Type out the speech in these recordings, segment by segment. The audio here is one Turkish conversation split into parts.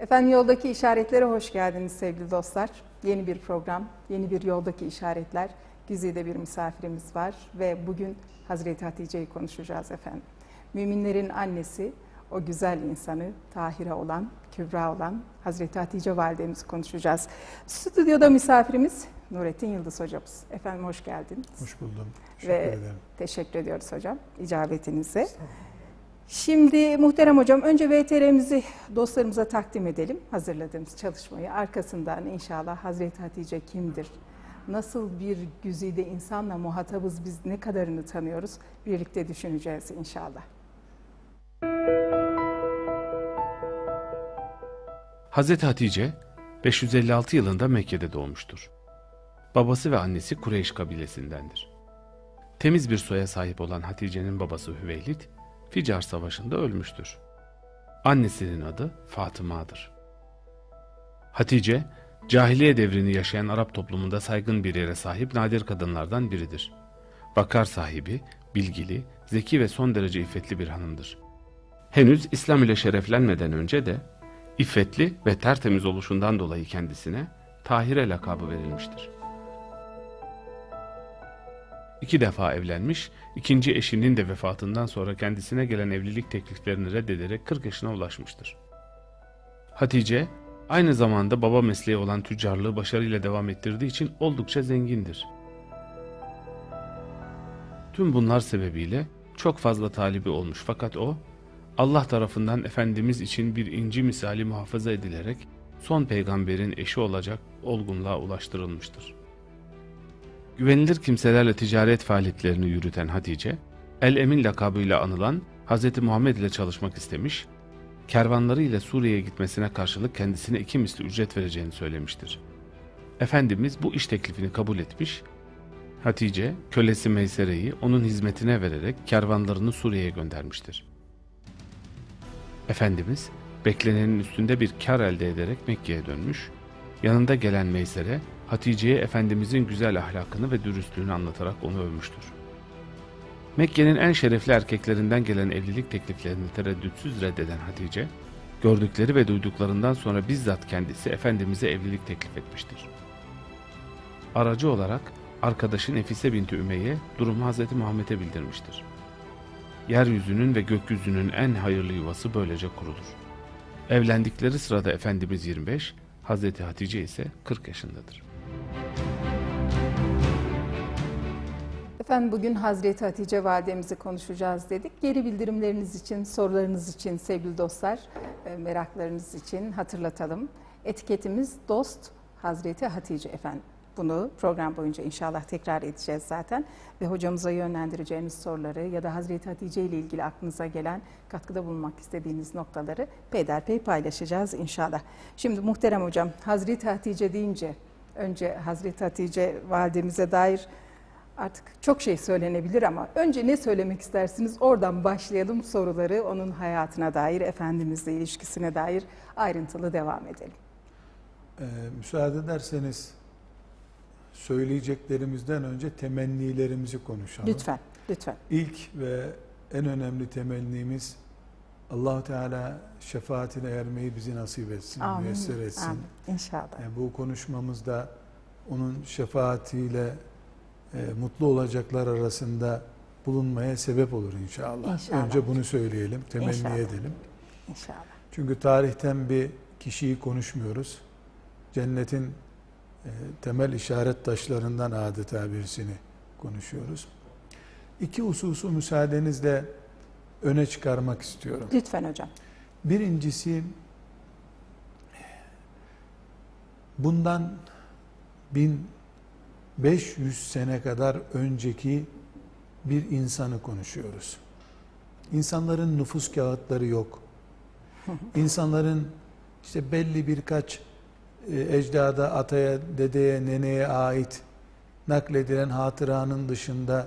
Efendim, Yoldaki İşaretler'e hoş geldiniz sevgili dostlar. Yeni bir program, yeni bir Yoldaki İşaretler. Güzide bir misafirimiz var ve bugün Hazreti Hatice'yi konuşacağız efendim. Müminlerin annesi, o güzel insanı, Tahira olan, Kübra olan Hazreti Hatice validemizi konuşacağız. Stüdyoda misafirimiz Nureddin Yıldız hocamız. Efendim hoş geldiniz. Hoş buldum. Teşekkür ederim. Teşekkür ediyoruz hocam icabetinize. Şimdi muhterem hocam, önce VTR'mizi dostlarımıza takdim edelim, hazırladığımız çalışmayı. Arkasından inşallah Hazreti Hatice kimdir, nasıl bir güzide insanla muhatabız, biz ne kadarını tanıyoruz, birlikte düşüneceğiz inşallah. Hazreti Hatice 556 yılında Mekke'de doğmuştur. Babası ve annesi Kureyş kabilesindendir. Temiz bir soya sahip olan Hatice'nin babası Hüveylid, Ficar Savaşı'nda ölmüştür. Annesinin adı Fatıma'dır. Hatice, cahiliye devrini yaşayan Arap toplumunda saygın bir yere sahip nadir kadınlardan biridir. Vakar sahibi, bilgili, zeki ve son derece iffetli bir hanımdır. Henüz İslam ile şereflenmeden önce de iffetli ve tertemiz oluşundan dolayı kendisine Tahire lakabı verilmiştir. 2 defa evlenmiş, 2. eşinin de vefatından sonra kendisine gelen evlilik tekliflerini reddederek 40 yaşına ulaşmıştır. Hatice, aynı zamanda baba mesleği olan tüccarlığı başarıyla devam ettirdiği için oldukça zengindir. Tüm bunlar sebebiyle çok fazla talibi olmuş, fakat o, Allah tarafından Efendimiz için bir inci misali muhafaza edilerek son peygamberin eşi olacak olgunluğa ulaştırılmıştır. Güvenilir kimselerle ticaret faaliyetlerini yürüten Hatice, El-Emin lakabıyla anılan Hz. Muhammed ile çalışmak istemiş, kervanları ile Suriye'ye gitmesine karşılık kendisine 2 misli ücret vereceğini söylemiştir. Efendimiz bu iş teklifini kabul etmiş, Hatice, kölesi Meysere'yi onun hizmetine vererek kervanlarını Suriye'ye göndermiştir. Efendimiz, beklenenin üstünde bir kar elde ederek Mekke'ye dönmüş, yanında gelen Meysere, Hatice'ye Efendimizin güzel ahlakını ve dürüstlüğünü anlatarak onu övmüştür. Mekke'nin en şerefli erkeklerinden gelen evlilik tekliflerini tereddütsüz reddeden Hatice, gördükleri ve duyduklarından sonra bizzat kendisi Efendimiz'e evlilik teklif etmiştir. Aracı olarak arkadaşı Nefise binti Ümeyye durumu Hz. Muhammed'e bildirmiştir. Yeryüzünün ve gökyüzünün en hayırlı yuvası böylece kurulur. Evlendikleri sırada Efendimiz 25, Hazreti Hatice ise 40 yaşındadır. Efendim, bugün Hazreti Hatice validemizi konuşacağız dedik. Geri bildirimleriniz için, sorularınız için sevgili dostlar, meraklarınız için hatırlatalım. Etiketimiz dost Hazreti Hatice efendim. Bunu program boyunca inşallah tekrar edeceğiz zaten. Ve hocamıza yönlendireceğiniz soruları ya da Hazreti Hatice ile ilgili aklınıza gelen, katkıda bulunmak istediğiniz noktaları peyderpey paylaşacağız inşallah. Şimdi muhterem hocam, Hazreti Hatice deyince önce Hazreti Hatice validemize dair artık çok şey söylenebilir ama önce ne söylemek istersiniz, oradan başlayalım soruları, onun hayatına dair, Efendimizle ilişkisine dair ayrıntılı devam edelim. Müsaade ederseniz söyleyeceklerimizden önce temennilerimizi konuşalım. Lütfen, lütfen. İlk ve en önemli temennimiz, Allah-u Teala şefaatine ermeyi bizi nasip etsin, amin, müessir etsin. Amin. İnşallah. Yani bu konuşmamızda onun şefaatiyle mutlu olacaklar arasında bulunmaya sebep olur inşallah. İnşallah. Önce bunu söyleyelim, temenni inşallah edelim. İnşallah. Çünkü tarihten bir kişiyi konuşmuyoruz. Cennetin temel işaret taşlarından adeta birisini konuşuyoruz. 2 hususu müsaadenizle öne çıkarmak istiyorum. Lütfen hocam. Birincisi, bundan 1500 sene kadar önceki bir insanı konuşuyoruz. İnsanların nüfus kağıtları yok. İnsanların işte belli birkaç ecdada, ataya, dedeye, neneye ait nakledilen hatıranın dışında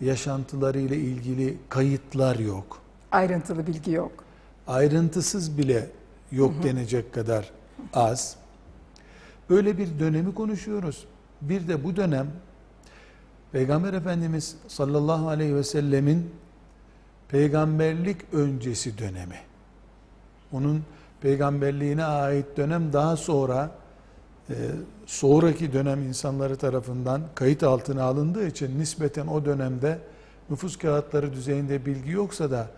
yaşantıları ile ilgili kayıtlar yok. Ayrıntılı bilgi yok. Ayrıntısız bile yok denecek kadar az. Böyle bir dönemi konuşuyoruz. Bir de bu dönem Peygamber Efendimiz sallallahu aleyhi ve sellemin peygamberlik öncesi dönemi. Onun peygamberliğine ait dönem daha sonra sonraki dönem insanları tarafından kayıt altına alındığı için nispeten o dönemde nüfus kağıtları düzeyinde bilgi yoksa da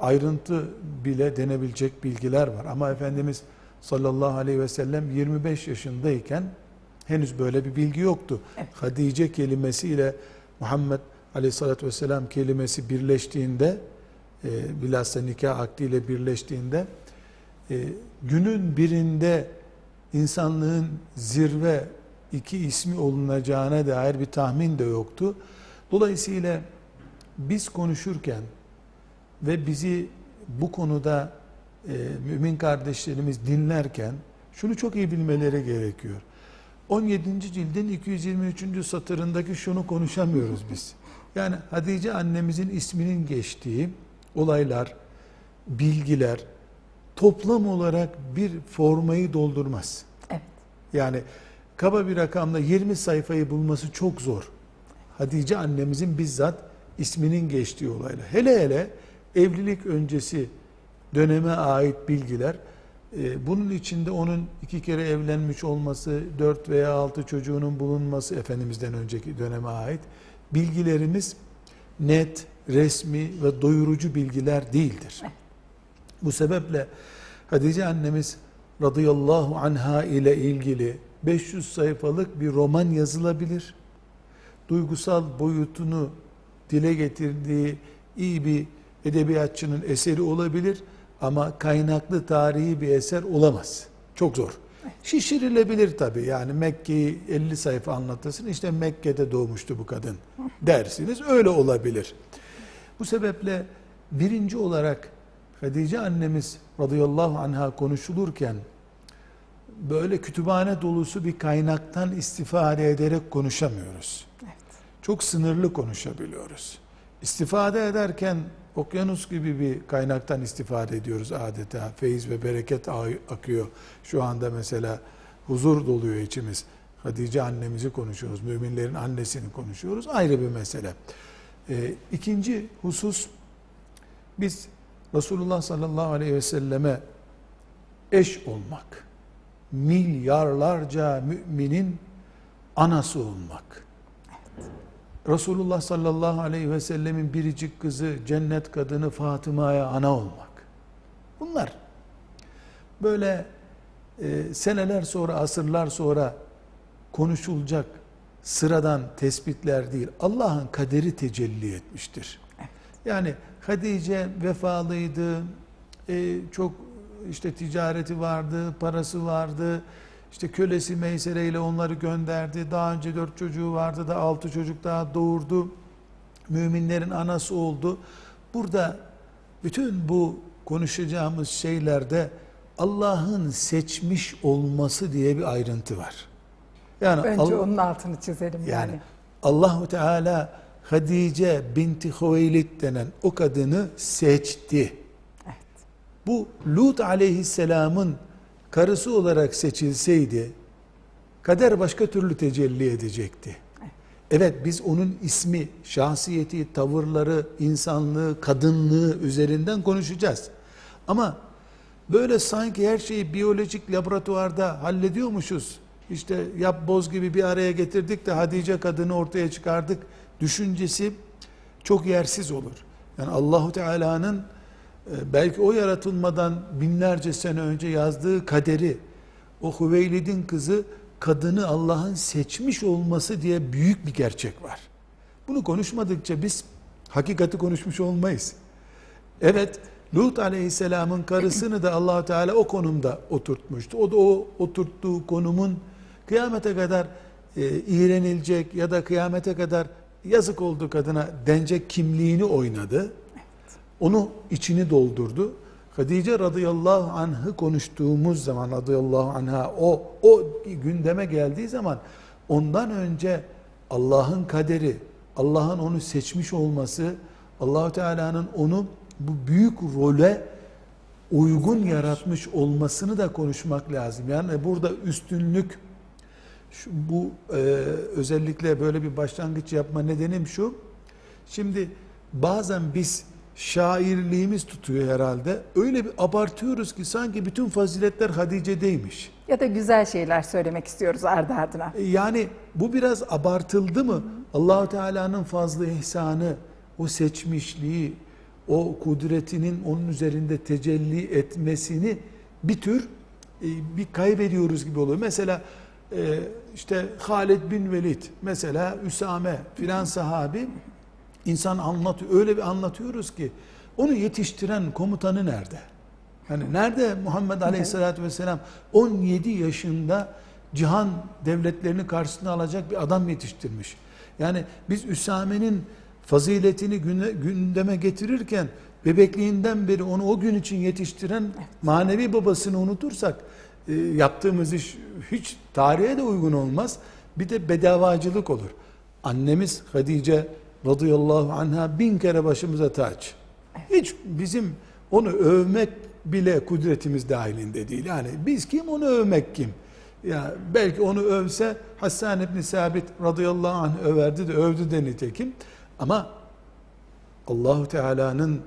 ayrıntı bile denebilecek bilgiler var. Ama Efendimiz sallallahu aleyhi ve sellem 25 yaşındayken henüz böyle bir bilgi yoktu. Evet. Hatice kelimesiyle Muhammed aleyhissalatü vesselam kelimesi birleştiğinde, bilhassa nikah akdiyle birleştiğinde, günün birinde insanlığın zirve iki ismi olunacağına dair bir tahmin de yoktu. Dolayısıyla biz konuşurken ve bizi bu konuda mümin kardeşlerimiz dinlerken şunu çok iyi bilmeleri gerekiyor. 17. cildin 223. satırındaki şunu konuşamıyoruz biz. Yani Hatice annemizin isminin geçtiği olaylar, bilgiler toplam olarak bir formayı doldurmaz. Evet. Yani kaba bir rakamla 20 sayfayı bulması çok zor. Hatice annemizin bizzat isminin geçtiği olaylar. Hele hele evlilik öncesi döneme ait bilgiler, bunun içinde onun 2 kere evlenmiş olması, 4 veya 6 çocuğunun bulunması, Efendimiz'den önceki döneme ait bilgilerimiz net, resmi ve doyurucu bilgiler değildir. Bu sebeple Hatice annemiz radıyallahu anha ile ilgili 500 sayfalık bir roman yazılabilir. Duygusal boyutunu dile getirdiği iyi bir edebiyatçının eseri olabilir ama kaynaklı tarihi bir eser olamaz. Çok zor. Şişirilebilir tabii. Yani Mekke'yi 50 sayfa anlatırsın. İşte Mekke'de doğmuştu bu kadın dersiniz. Öyle olabilir. Bu sebeple birinci olarak Hatice annemiz radıyallahu anha konuşulurken böyle kütüphane dolusu bir kaynaktan istifade ederek konuşamıyoruz. Evet. Çok sınırlı konuşabiliyoruz. İstifade ederken okyanus gibi bir kaynaktan istifade ediyoruz adeta. Feyiz ve bereket akıyor. Şu anda mesela huzur doluyor içimiz. Hatice annemizi konuşuyoruz. Müminlerin annesini konuşuyoruz. Ayrı bir mesele. İkinci husus, biz Resulullah sallallahu aleyhi ve selleme eş olmak, milyarlarca müminin anası olmak, Resulullah sallallahu aleyhi ve sellemin biricik kızı, cennet kadını Fatıma'ya ana olmak. Bunlar böyle seneler sonra, asırlar sonra konuşulacak sıradan tespitler değil. Allah'ın kaderi tecelli etmiştir. Yani Hatice vefalıydı, çok işte ticareti vardı, parası vardı, işte kölesi Meysere ile onları gönderdi, daha önce 4 çocuğu vardı da 6 çocuk daha doğurdu, müminlerin anası oldu. Burada bütün bu konuşacağımız şeylerde Allah'ın seçmiş olması diye bir ayrıntı var. Yani önce onun altını çizelim. Yani Allah-u Teala Hatice binti Hüveylid denen o kadını seçti. Evet. Bu Lut aleyhisselamın karısı olarak seçilseydi kader başka türlü tecelli edecekti. Evet. Evet, biz onun ismi, şahsiyeti, tavırları, insanlığı, kadınlığı üzerinden konuşacağız. Ama böyle sanki her şeyi biyolojik laboratuvarda hallediyormuşuz. İşte yapboz gibi bir araya getirdik de Hatice kadını ortaya çıkardık düşüncesi çok yersiz olur. Yani Allahu Teala'nın belki o yaratılmadan binlerce sene önce yazdığı kaderi, o Hüveylid'in kızı, kadını Allah'ın seçmiş olması diye büyük bir gerçek var. Bunu konuşmadıkça biz hakikati konuşmuş olmayız. Evet, Lut aleyhisselamın karısını da Allahu Teala o konumda oturtmuştu. O da o oturttuğu konumun kıyamete kadar iğrenilecek ya da kıyamete kadar yazık oldu kadına dence kimliğini oynadı. Evet. Onu içini doldurdu. Hatice radıyallahu anh'ı konuştuğumuz zaman, radıyallahu anh'a o gündeme geldiği zaman ondan önce Allah'ın kaderi, Allah'ın onu seçmiş olması, Allah-u Teala'nın onu bu büyük role uygun yaratmış olmasını da konuşmak lazım. Yani burada üstünlük, özellikle böyle bir başlangıç yapma nedenim şu. Şimdi bazen biz şairliğimiz tutuyor herhalde. Öyle bir abartıyoruz ki sanki bütün faziletler Hatice'deymiş. Ya da güzel şeyler söylemek istiyoruz ardı ardına. Yani bu biraz abartıldı mı? Allah-u Teala'nın fazlı ihsanı, o seçmişliği, o kudretinin onun üzerinde tecelli etmesini bir tür bir kaybediyoruz gibi oluyor. Mesela işte Halid bin Velid, mesela Üsame filan sahabi, insan anlatıyor, öyle bir anlatıyoruz ki onu yetiştiren komutanı nerede? Yani nerede Muhammed Aleyhisselatü Vesselam 17 yaşında cihan devletlerini karşısına alacak bir adam yetiştirmiş. Yani biz Üsame'nin faziletini gündeme getirirken bebekliğinden beri onu o gün için yetiştiren manevi babasını unutursak yaptığımız iş hiç tarihe de uygun olmaz. Bir de bedavacılık olur. Annemiz Hatice radıyallahu anha 1000 kere başımıza taç. Hiç bizim onu övmek bile kudretimiz dahilinde değil. Yani biz kim, onu övmek kim? Ya belki onu övse Hasan ibn Sabit radıyallahu anh överdi de övdü de nitekim. Ama Allah-u Teala'nın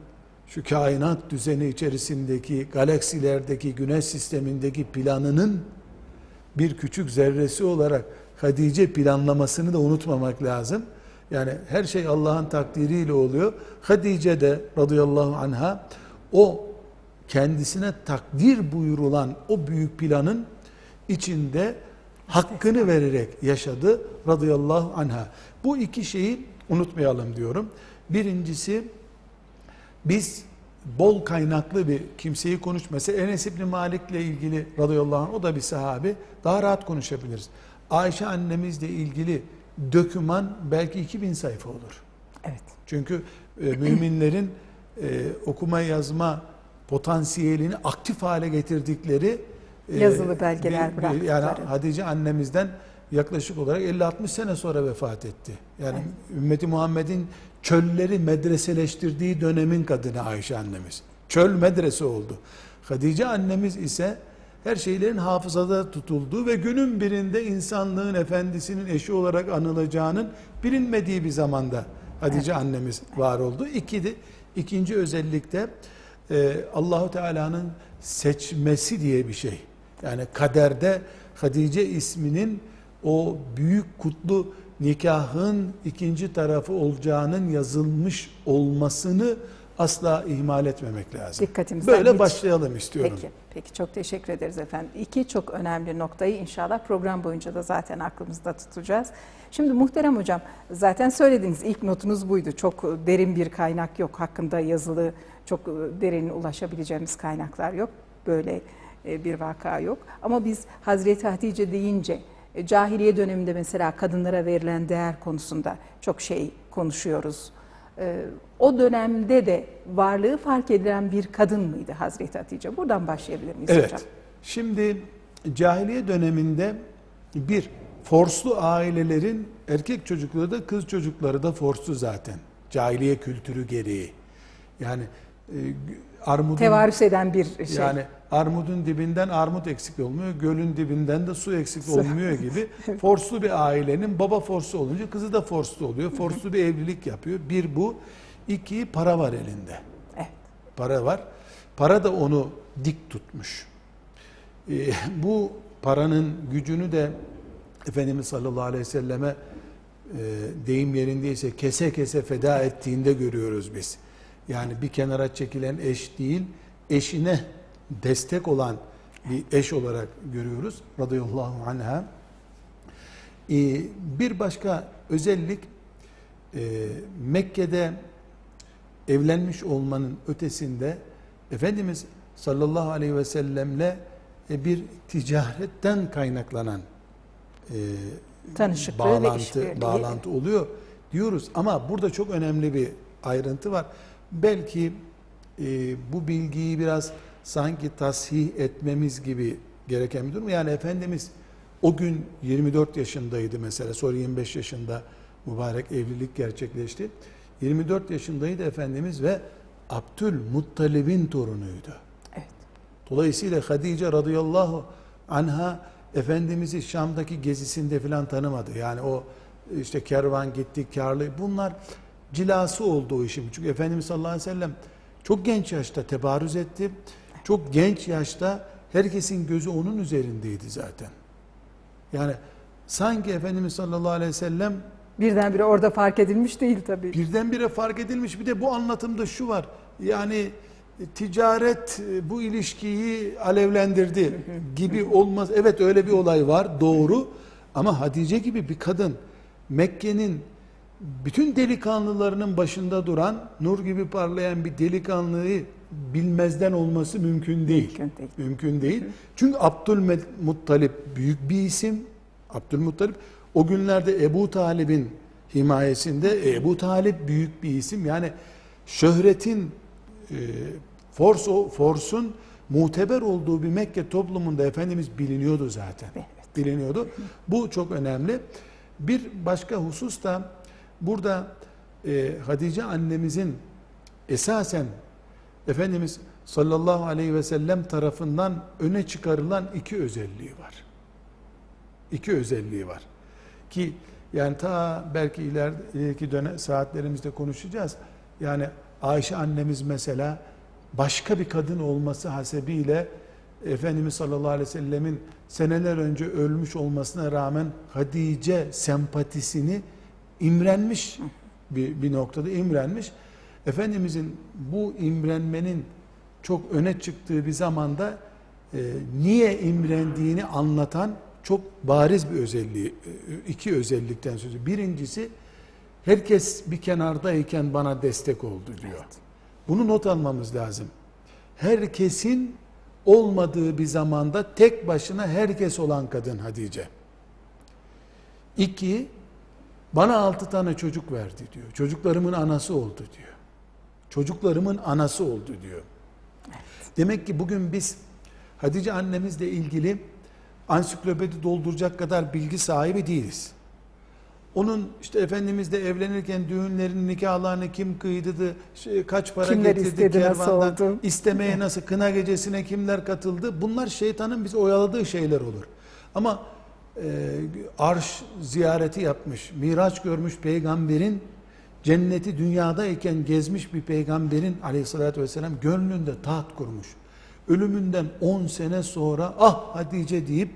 şu kainat düzeni içerisindeki, galaksilerdeki, güneş sistemindeki planının bir küçük zerresi olarak Hatice planlamasını da unutmamak lazım. Yani her şey Allah'ın takdiriyle oluyor. Hatice de radıyallahu anha o kendisine takdir buyurulan o büyük planın içinde hakkını vererek yaşadı radıyallahu anha. Bu iki şeyi unutmayalım diyorum. Birincisi, biz bol kaynaklı bir kimseyi konuşması, Enes İbni Malik'le ilgili radıyallahu anh, o da bir sahabi, daha rahat konuşabiliriz. Ayşe annemizle ilgili döküman belki 2000 sayfa olur. Evet. Çünkü müminlerin okuma yazma potansiyelini aktif hale getirdikleri yazılı belgeler bıraktıkları. Yani Hatice annemizden yaklaşık olarak 50-60 sene sonra vefat etti. Yani ümmeti Muhammed'in çölleri medreseleştirdiği dönemin kadını Ayşe annemiz. Çöl medrese oldu. Hatice annemiz ise her şeylerin hafızada tutulduğu ve günün birinde insanlığın efendisinin eşi olarak anılacağının bilinmediği bir zamanda Hatice annemiz var oldu. İkinci özellikte Allah-u Teala'nın seçmesi diye bir şey. Yani kaderde Hatice isminin o büyük kutlu nikahın ikinci tarafı olacağının yazılmış olmasını asla ihmal etmemek lazım. Dikkatimizden böyle başlayalım istiyorum. Peki, çok teşekkür ederiz efendim. İki çok önemli noktayı inşallah program boyunca da zaten aklımızda tutacağız. Şimdi muhterem hocam, zaten söylediniz, ilk notunuz buydu. Çok derin bir kaynak yok hakkında, yazılı çok derin ulaşabileceğimiz kaynaklar yok. Böyle bir vaka yok. Ama biz Hazreti Hatice deyince cahiliye döneminde mesela kadınlara verilen değer konusunda çok şey konuşuyoruz. O dönemde de varlığı fark edilen bir kadın mıydı Hazreti Hatice? Buradan başlayabilir miyiz hocam? Evet. Şimdi cahiliye döneminde bir, forslu ailelerin erkek çocukları da kız çocukları da forslu zaten. Cahiliye kültürü gereği. Yani armudun, tevarüs eden bir şey. Yani armudun dibinden armut eksik olmuyor, gölün dibinden de su eksik olmuyor gibi. Forslu bir ailenin baba forslu olunca kızı da forslu oluyor. Forslu bir evlilik yapıyor. Bir bu. İki, para var elinde. Evet. Para var. Para da onu dik tutmuş. Bu paranın gücünü de Efendimiz sallallahu aleyhi ve selleme deyim yerindeyse kese kese feda ettiğinde görüyoruz biz. Yani bir kenara çekilen eş değil, eşine destek olan bir eş olarak görüyoruz radıyallahu anha. Bir başka özellik, Mekke'de evlenmiş olmanın ötesinde Efendimiz sallallahu aleyhi ve sellemle bir ticaretten kaynaklanan bağlantı oluyor. diyoruz ama burada çok önemli bir ayrıntı var. Belki bu bilgiyi biraz sanki tasih etmemiz gibi gereken bir durum. Yani Efendimiz o gün 24 yaşındaydı mesela, sonra 25 yaşında mübarek evlilik gerçekleşti. 24 yaşındaydı Efendimiz ve Abdülmuttalib'in torunuydu. Evet. Dolayısıyla Hatice radıyallahu anha Efendimiz'i Şam'daki gezisinde filan tanımadı. Yani o işte kervan gitti, karlı, bunlar cilası oldu o işin. Çünkü Efendimiz sallallahu aleyhi ve sellem çok genç yaşta tebarüz etti. Çok genç yaşta herkesin gözü onun üzerindeydi zaten. Yani sanki Efendimiz sallallahu aleyhi ve sellem birdenbire orada fark edilmiş değil tabii. Birdenbire fark edilmiş. Bir de bu anlatımda şu var. Yani ticaret bu ilişkiyi alevlendirdi gibi olmaz. Evet, öyle bir olay var, doğru. Ama Hatice gibi bir kadın, Mekke'nin bütün delikanlılarının başında duran, nur gibi parlayan bir delikanlıyı bilmezden olması mümkün değil. Mümkün değil. Çünkü Abdülmuttalib büyük bir isim. Abdülmuttalib o günlerde Ebu Talib'in himayesinde. Ebu Talib büyük bir isim. Yani şöhretin, forsun muteber olduğu bir Mekke toplumunda Efendimiz biliniyordu zaten. Evet. Biliniyordu. Bu çok önemli. Bir başka husus da burada Hatice annemizin esasen Efendimiz sallallahu aleyhi ve sellem tarafından öne çıkarılan iki özelliği var. İki özelliği var. Ki yani ta belki ileriki saatlerimizde konuşacağız. Yani Ayşe annemiz mesela başka bir kadın olması hasebiyle Efendimiz sallallahu aleyhi ve sellemin seneler önce ölmüş olmasına rağmen Hatice sempatisini imrenmiş bir noktada imrenmiş. Efendimizin bu imrenmenin çok öne çıktığı bir zamanda niye imrendiğini anlatan çok bariz bir özelliği, iki özellikten söz ediyor. Birincisi, herkes bir kenardayken bana destek oldu diyor. Evet. Bunu not almamız lazım. Herkesin olmadığı bir zamanda tek başına herkes olan kadın Hatice. İki, bana 6 tane çocuk verdi diyor. Çocuklarımın anası oldu diyor. Çocuklarımın anası oldu diyor. Evet. Demek ki bugün biz Hatice annemizle ilgili ansiklopedi dolduracak kadar bilgi sahibi değiliz. Onun işte Efendimizle evlenirken düğünlerin nikahlarını kim kıydı, kaç para kimler getirdi, istedi, kervandan istemeye nasıl, kına gecesine kimler katıldı, bunlar şeytanın bizi oyaladığı şeyler olur. Ama arş ziyareti yapmış, miraç görmüş peygamberin, cenneti dünyadayken gezmiş bir peygamberin aleyhissalatü vesselam gönlünde taht kurmuş. Ölümünden 10 sene sonra ah Hatice deyip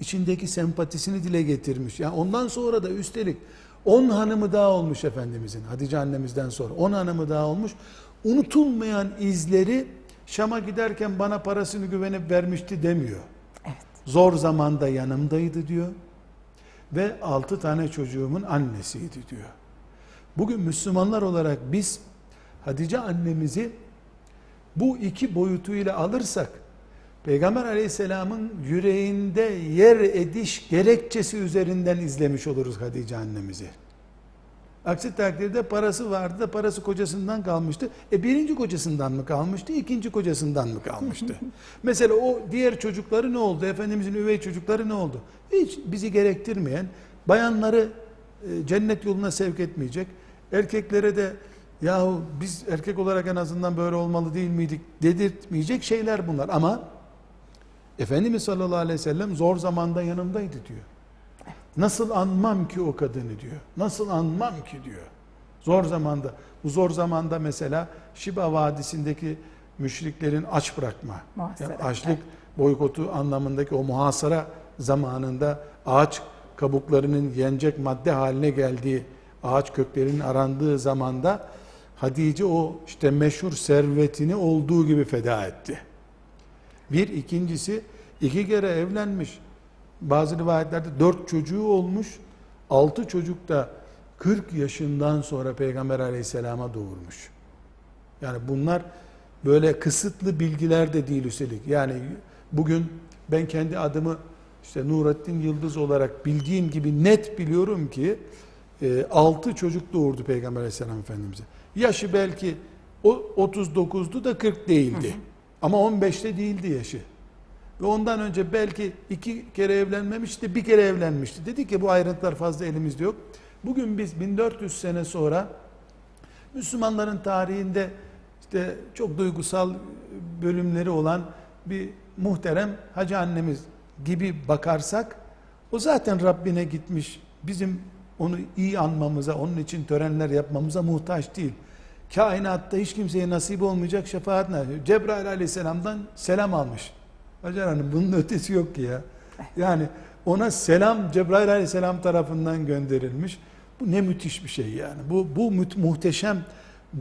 içindeki sempatisini dile getirmiş. Yani ondan sonra da üstelik 10 hanımı daha olmuş Efendimizin, Hatice annemizden sonra 10 hanımı daha olmuş. Unutulmayan izleri, Şam'a giderken bana parasını güvenip vermişti demiyor. Evet. Zor zamanda yanımdaydı diyor. Ve 6 tane çocuğumun annesiydi diyor. Bugün Müslümanlar olarak biz Hatice annemizi bu iki boyutuyla alırsak, Peygamber Aleyhisselam'ın yüreğinde yer ediş gerekçesi üzerinden izlemiş oluruz Hatice annemizi. Aksi takdirde parası vardı da parası kocasından kalmıştı. Birinci kocasından mı kalmıştı, ikinci kocasından mı kalmıştı? Mesela o diğer çocukları ne oldu? Efendimizin üvey çocukları ne oldu? Hiç bizi gerektirmeyen, bayanları cennet yoluna sevk etmeyecek, erkeklere de yahu biz erkek olarak en azından böyle olmalı değil miydik dedirtmeyecek şeyler bunlar. Ama Efendimiz sallallahu aleyhi ve sellem zor zamanda yanımdaydı diyor. Nasıl anmam ki o kadını diyor. Nasıl anmam ki diyor. Zor zamanda. Bu zor zamanda mesela Şiba Vadisi'ndeki müşriklerin aç bırakma, yani açlık boykotu anlamındaki o muhasara zamanında ağaç kabuklarının yenecek madde haline geldiği, ağaç köklerinin arandığı zamanda Hatice o işte meşhur servetini olduğu gibi feda etti. Bir, ikincisi 2 kere evlenmiş. Bazı rivayetlerde 4 çocuğu olmuş. 6 çocuk da 40 yaşından sonra Peygamber Aleyhisselam'a doğurmuş. Yani bunlar böyle kısıtlı bilgiler de değil üstelik. Yani bugün ben kendi adımı işte Nureddin Yıldız olarak bildiğim gibi net biliyorum ki 6 çocuk doğurdu Peygamber Aleyhisselam Efendimiz'e. Yaşı belki o 39'du da 40 değildi. Hı hı. Ama 15'te değildi yaşı. Ve ondan önce belki 2 kere evlenmemişti, 1 kere evlenmişti. Dedi ki bu ayrıntılar fazla elimizde yok. Bugün biz 1400 sene sonra Müslümanların tarihinde işte çok duygusal bölümleri olan bir muhterem hacı annemiz gibi bakarsak, o zaten Rabbine gitmiş, bizim onu iyi anmamıza, onun için törenler yapmamıza muhtaç değil. Kainatta hiç kimseye nasip olmayacak şefaat ne? Cebrail aleyhisselamdan selam almış. Hacer Hanım, bunun ötesi yok ki ya. Yani ona selam Cebrail aleyhisselam tarafından gönderilmiş. Bu ne müthiş bir şey yani. Bu muhteşem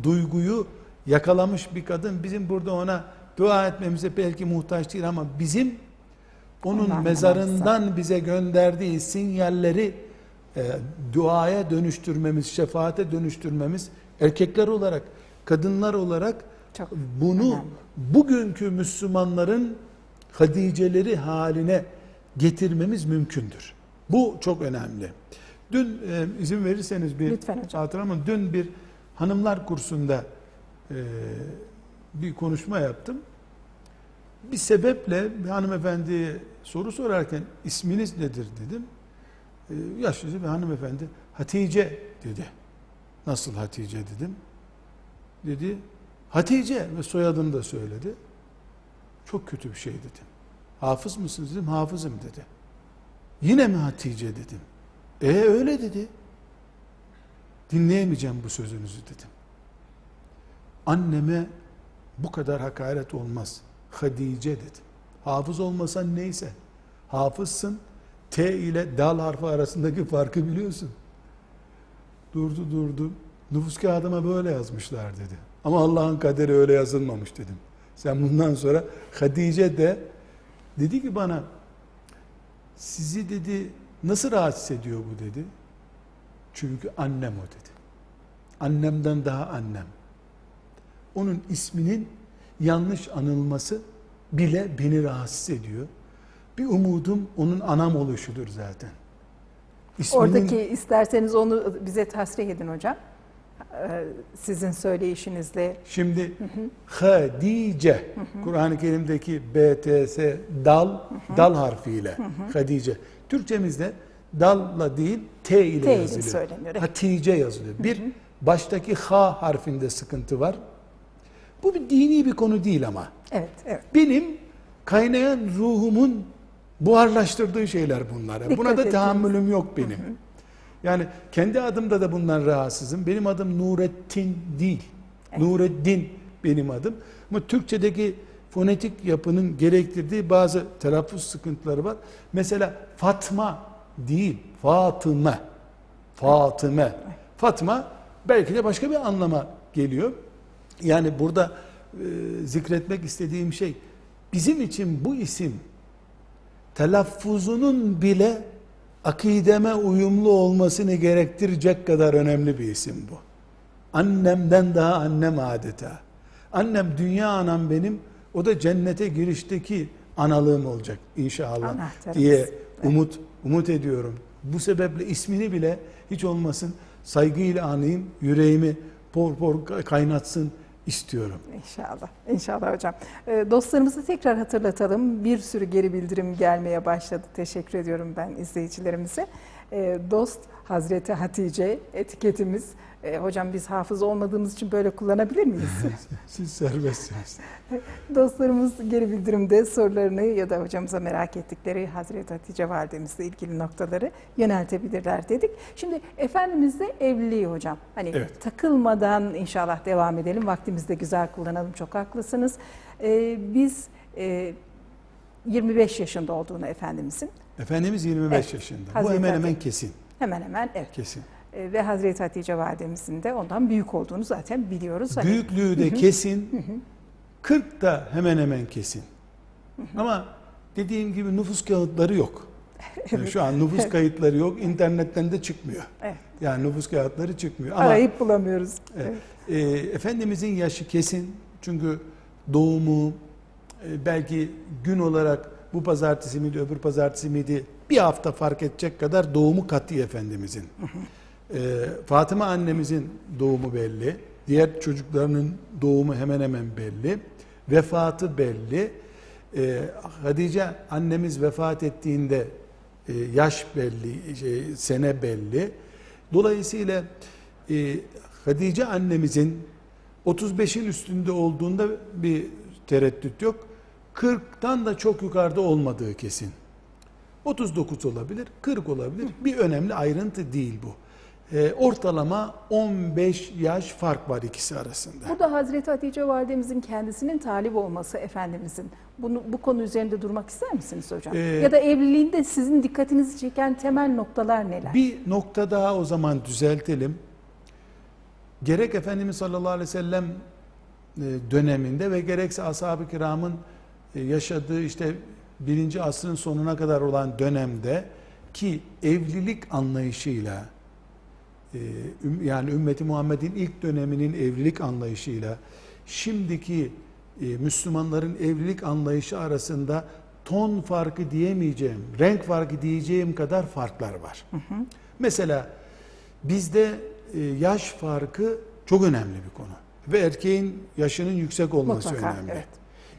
duyguyu yakalamış bir kadın. Bizim burada ona dua etmemize belki muhtaç değil ama bizim onun ondan mezarından varsa bize gönderdiği sinyalleri duaya dönüştürmemiz, şefaate dönüştürmemiz, erkekler olarak, kadınlar olarak çok bunu önemli. Bugünkü Müslümanların Hatice'leri haline getirmemiz mümkündür. Bu çok önemli. Dün izin verirseniz bir hatırlamam. Dün bir hanımlar kursunda bir konuşma yaptım. Bir sebeple bir hanımefendiye soru sorarken isminiz nedir dedim. Yaşlıca bir hanımefendi Hatice dedi. Nasıl Hatice dedim. Dedi Hatice ve soyadını da söyledi. Çok kötü bir şey dedim. Hafız mısınız dedim. Hafızım dedi. Yine mi Hatice dedim. Öyle dedi. Dinleyemeyeceğim bu sözünüzü dedim. Anneme bu kadar hakaret olmaz. Hatice dedim. Hafız olmasan neyse. Hafızsın. T ile dal harfi arasındaki farkı biliyorsun. Durdu. Nüfus kağıdıma böyle yazmışlar dedi. Ama Allah'ın kaderi öyle yazılmamış dedim. Sen bundan sonra Hatice de dedi ki bana, sizi dedi nasıl rahatsız ediyor bu dedi. Çünkü annem o dedi. Annemden daha annem. Onun isminin yanlış anılması bile beni rahatsız ediyor. Bir umudum onun anam oluşudur zaten. İsminin... Oradaki isterseniz onu bize tasrih edin hocam. Sizin söyleyişinizle. Şimdi Hatice, Kur'an-ı Kerim'deki BTS dal, dal harfiyle Hatice. Türkçemizde dalla değil T ile yazılıyor. Hatice yazılıyor. Bir, baştaki H harfinde sıkıntı var. Bu bir dini bir konu değil ama. Evet, evet. Benim kaynayan ruhumun buharlaştırdığı şeyler bunlar. Dikkat buna da tahammülüm yok benim. Yani kendi adımda da bundan rahatsızım. Benim adım Nureddin değil. Evet. Nureddin benim adım. Ama Türkçedeki fonetik yapının gerektirdiği bazı telaffuz sıkıntıları var. Mesela Fatma değil, Fatıma. Fatıma. Evet. Fatıma belki de başka bir anlama geliyor. Yani burada zikretmek istediğim şey, bizim için bu isim telaffuzunun bile akideme uyumlu olmasını gerektirecek kadar önemli bir isim bu. Annemden daha annem adeta. Annem dünya anam benim, o da cennete girişteki analığım olacak inşallah diye umut ediyorum. Bu sebeple ismini bile hiç olmasın saygıyla anayım, yüreğimi por kaynatsın istiyorum. İnşallah. İnşallah hocam. Dostlarımızı tekrar hatırlatalım. Bir sürü geri bildirim gelmeye başladı. Teşekkür ediyorum ben izleyicilerimize. Dost Hazreti Hatice etiketimiz. Hocam biz hafız olmadığımız için böyle kullanabilir miyiz? Siz serbestsiniz. Dostlarımız geri bildirimde sorularını ya da hocamıza merak ettikleri Hazreti Hatice validemizle ilgili noktaları yöneltebilirler dedik. Şimdi Efendimiz'le evliliği hocam. Hani evet, takılmadan inşallah devam edelim. Vaktimizi de güzel kullanalım. Çok haklısınız. Biz 25 yaşında olduğunu Efendimiz'in. Efendimiz 25 evet, yaşında. Hazreti bu hemen hemen kesin. Hemen hemen evet. Kesin. Ve Hazreti Hatice validemizin de ondan büyük olduğunu zaten biliyoruz. Büyüklüğü de kesin, 40 da hemen hemen kesin. Ama dediğim gibi nüfus kağıtları yok. Yani şu an nüfus kayıtları yok, internetten de çıkmıyor. Evet. Yani nüfus kağıtları çıkmıyor. Ama arayıp bulamıyoruz. Evet. Efendimizin yaşı kesin. Çünkü doğumu belki gün olarak bu pazartesi miydi, öbür pazartesi miydi, bir hafta fark edecek kadar doğumu kat'i Efendimizin. Fatıma annemizin doğumu belli. Diğer çocuklarının doğumu hemen hemen belli. Vefatı belli. Hatice annemiz vefat ettiğinde yaş belli, sene belli. Dolayısıyla Hatice annemizin 35'in üstünde olduğunda bir tereddüt yok. 40'tan da çok yukarıda olmadığı kesin. 39 olabilir, 40 olabilir. Bir önemli ayrıntı değil bu. Ortalama 15 yaş fark var ikisi arasında. Burada Hazreti Hatice validemizin kendisinin talip olması Efendimizin. Bu konu üzerinde durmak ister misiniz hocam? Ya da evliliğinde sizin dikkatinizi çeken temel noktalar neler? Bir nokta daha o zaman düzeltelim. Gerek Efendimiz sallallahu aleyhi ve sellem döneminde ve gerekse ashab-ı kiramın yaşadığı işte 1. asrın sonuna kadar olan dönemde ki evlilik anlayışıyla, yani ümmeti Muhammed'in ilk döneminin evlilik anlayışıyla şimdiki Müslümanların evlilik anlayışı arasında ton farkı diyemeyeceğim, renk farkı diyeceğim kadar farklar var. Hı hı. Mesela bizde yaş farkı çok önemli bir konu. Ve erkeğin yaşının yüksek olması mutlaka önemli. Evet.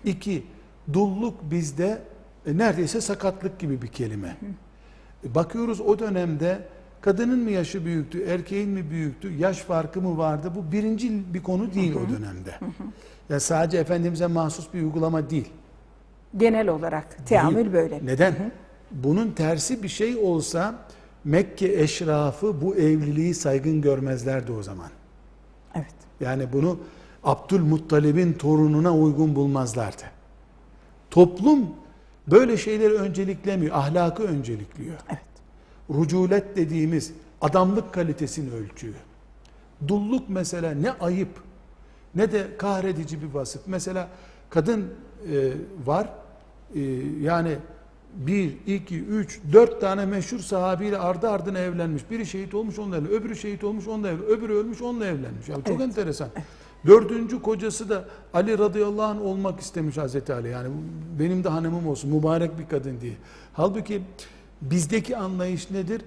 2. Dulluk bizde neredeyse sakatlık gibi bir kelime. Hı. Bakıyoruz o dönemde kadının mı yaşı büyüktü, erkeğin mi büyüktü, yaş farkı mı vardı? Bu birincil bir konu değil, hı hı, o dönemde. Hı hı. Yani sadece Efendimiz'e mahsus bir uygulama değil. Genel olarak teamül böyle. Neden? Hı hı. Bunun tersi bir şey olsa Mekke eşrafı bu evliliği saygın görmezlerdi o zaman. Evet. Yani bunu Abdülmuttalib'in torununa uygun bulmazlardı. Toplum böyle şeyleri önceliklemiyor, ahlakı öncelikliyor. Evet. Rüculet dediğimiz adamlık kalitesini ölçüyor. Dulluk mesela ne ayıp ne de kahredici bir vasıf. Mesela kadın var, yani 1, 2, 3, 4 tane meşhur sahabiyle ardı ardına evlenmiş. Biri şehit olmuş, onunla evlenmiş. Öbürü şehit olmuş, onunla evlenmiş. Öbürü ölmüş, onunla evlenmiş. Yani çok enteresan. Evet. 4. kocası da Ali radıyallahu anh olmak istemiş Hazreti Ali. Yani benim de hanımım olsun, mübarek bir kadın diye. Halbuki bizdeki anlayış nedir?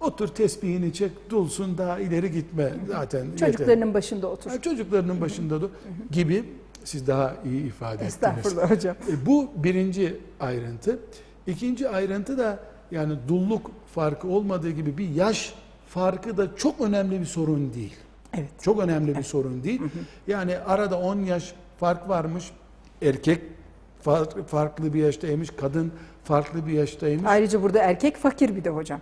Otur tesbihini çek, dulsun, daha ileri gitme zaten. Çocuklarının yeter, başında otur. Yani çocuklarının başında dur gibi, siz daha iyi ifade estağfurullah ettiniz. Estağfurullah hocam. Bu birinci ayrıntı. 2. ayrıntı da yani dulluk farkı olmadığı gibi bir yaş farkı da çok önemli bir sorun değil. Evet. Çok önemli bir sorun değil. Hı hı. Yani arada 10 yaş fark varmış. Erkek farklı bir yaştaymış, kadın farklı bir yaştaymış. Ayrıca burada erkek fakir bir de hocam.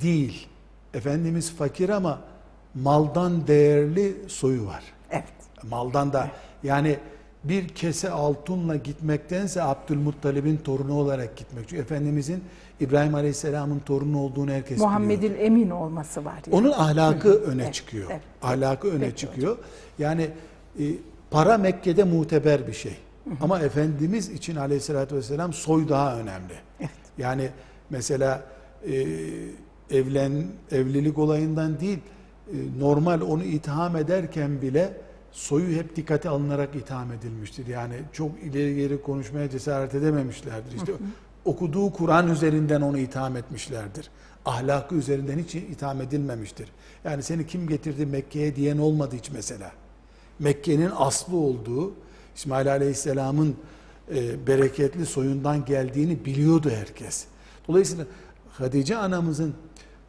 Değil. Efendimiz fakir ama maldan değerli soyu var. Evet. Maldan da yani bir kese altınla gitmektense Abdülmuttalib'in torunu olarak gitmek. Çünkü Efendimizin İbrahim Aleyhisselam'ın torunu olduğunu herkes biliyor. Muhammed'in emin olması var. Yani. Onun ahlakı öne çıkıyor. Evet. Ahlakı öne çıkıyor. Hocam. Yani para Mekke'de muteber bir şey. Hı hı. Ama Efendimiz için Aleyhisselatü vesselam soy daha önemli. Evet. Yani mesela evlilik olayından değil, normal onu itham ederken bile soyu hep dikkate alınarak itham edilmiştir. Yani çok ileri geri konuşmaya cesaret edememişlerdir. İşte okuduğu Kur'an üzerinden onu itham etmişlerdir. Ahlakı üzerinden hiç itham edilmemiştir. Yani seni kim getirdi Mekke'ye diyen olmadı hiç mesela. Mekke'nin aslı olduğu, İsmail Aleyhisselam'ın bereketli soyundan geldiğini biliyordu herkes. Dolayısıyla Hatice anamızın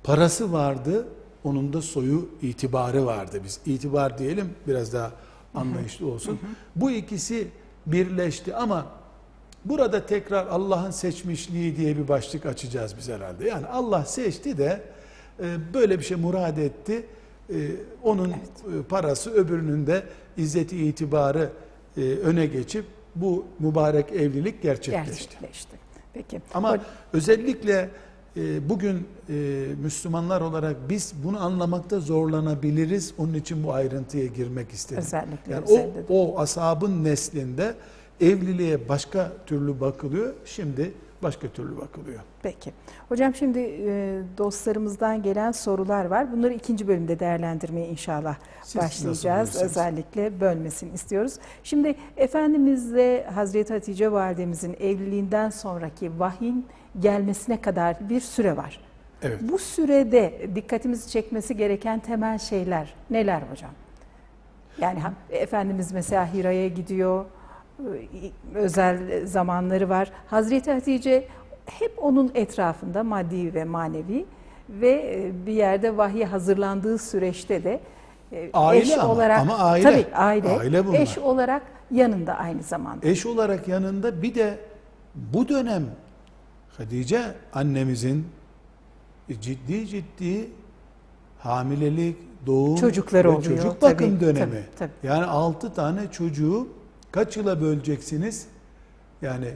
parası vardı, onun da soyu, itibarı vardı. Biz itibar diyelim, biraz daha anlayışlı olsun. Hı hı. Bu ikisi birleşti ama burada tekrar Allah'ın seçmişliği diye bir başlık açacağız biz herhalde. Yani Allah seçti de böyle bir şey murad etti. Onun parası, öbürünün de izzeti, itibarı öne geçip bu mübarek evlilik gerçekleşti. Peki. Ama özellikle bugün Müslümanlar olarak biz bunu anlamakta zorlanabiliriz. Onun için bu ayrıntıya girmek istedim. Özellikle. Yani o ashabın neslinde evliliğe başka türlü bakılıyor. Şimdi başka türlü bakılıyor. Peki. Hocam şimdi dostlarımızdan gelen sorular var. Bunları 2. bölümde değerlendirmeye inşallah başlayacağız. Özellikle bölmesini istiyoruz. Şimdi Efendimizle Hazreti Hatice validemizin evliliğinden sonraki vahyin gelmesine kadar bir süre var. Evet. Bu sürede dikkatimizi çekmesi gereken temel şeyler neler hocam? Yani Efendimiz mesela Hira'ya gidiyor, özel zamanları var. Hazreti Hatice hep onun etrafında maddi ve manevi ve bir yerde vahye hazırlandığı süreçte de aile olarak, tabii aile eş olarak yanında aynı zamanda. Eş olarak yanında, bir de bu dönem Hatice annemizin ciddi hamilelik, doğum, çocukları oluyor, çocuk bakım dönemi. Tabii. Yani 6 tane çocuğu kaç yıla böleceksiniz? Yani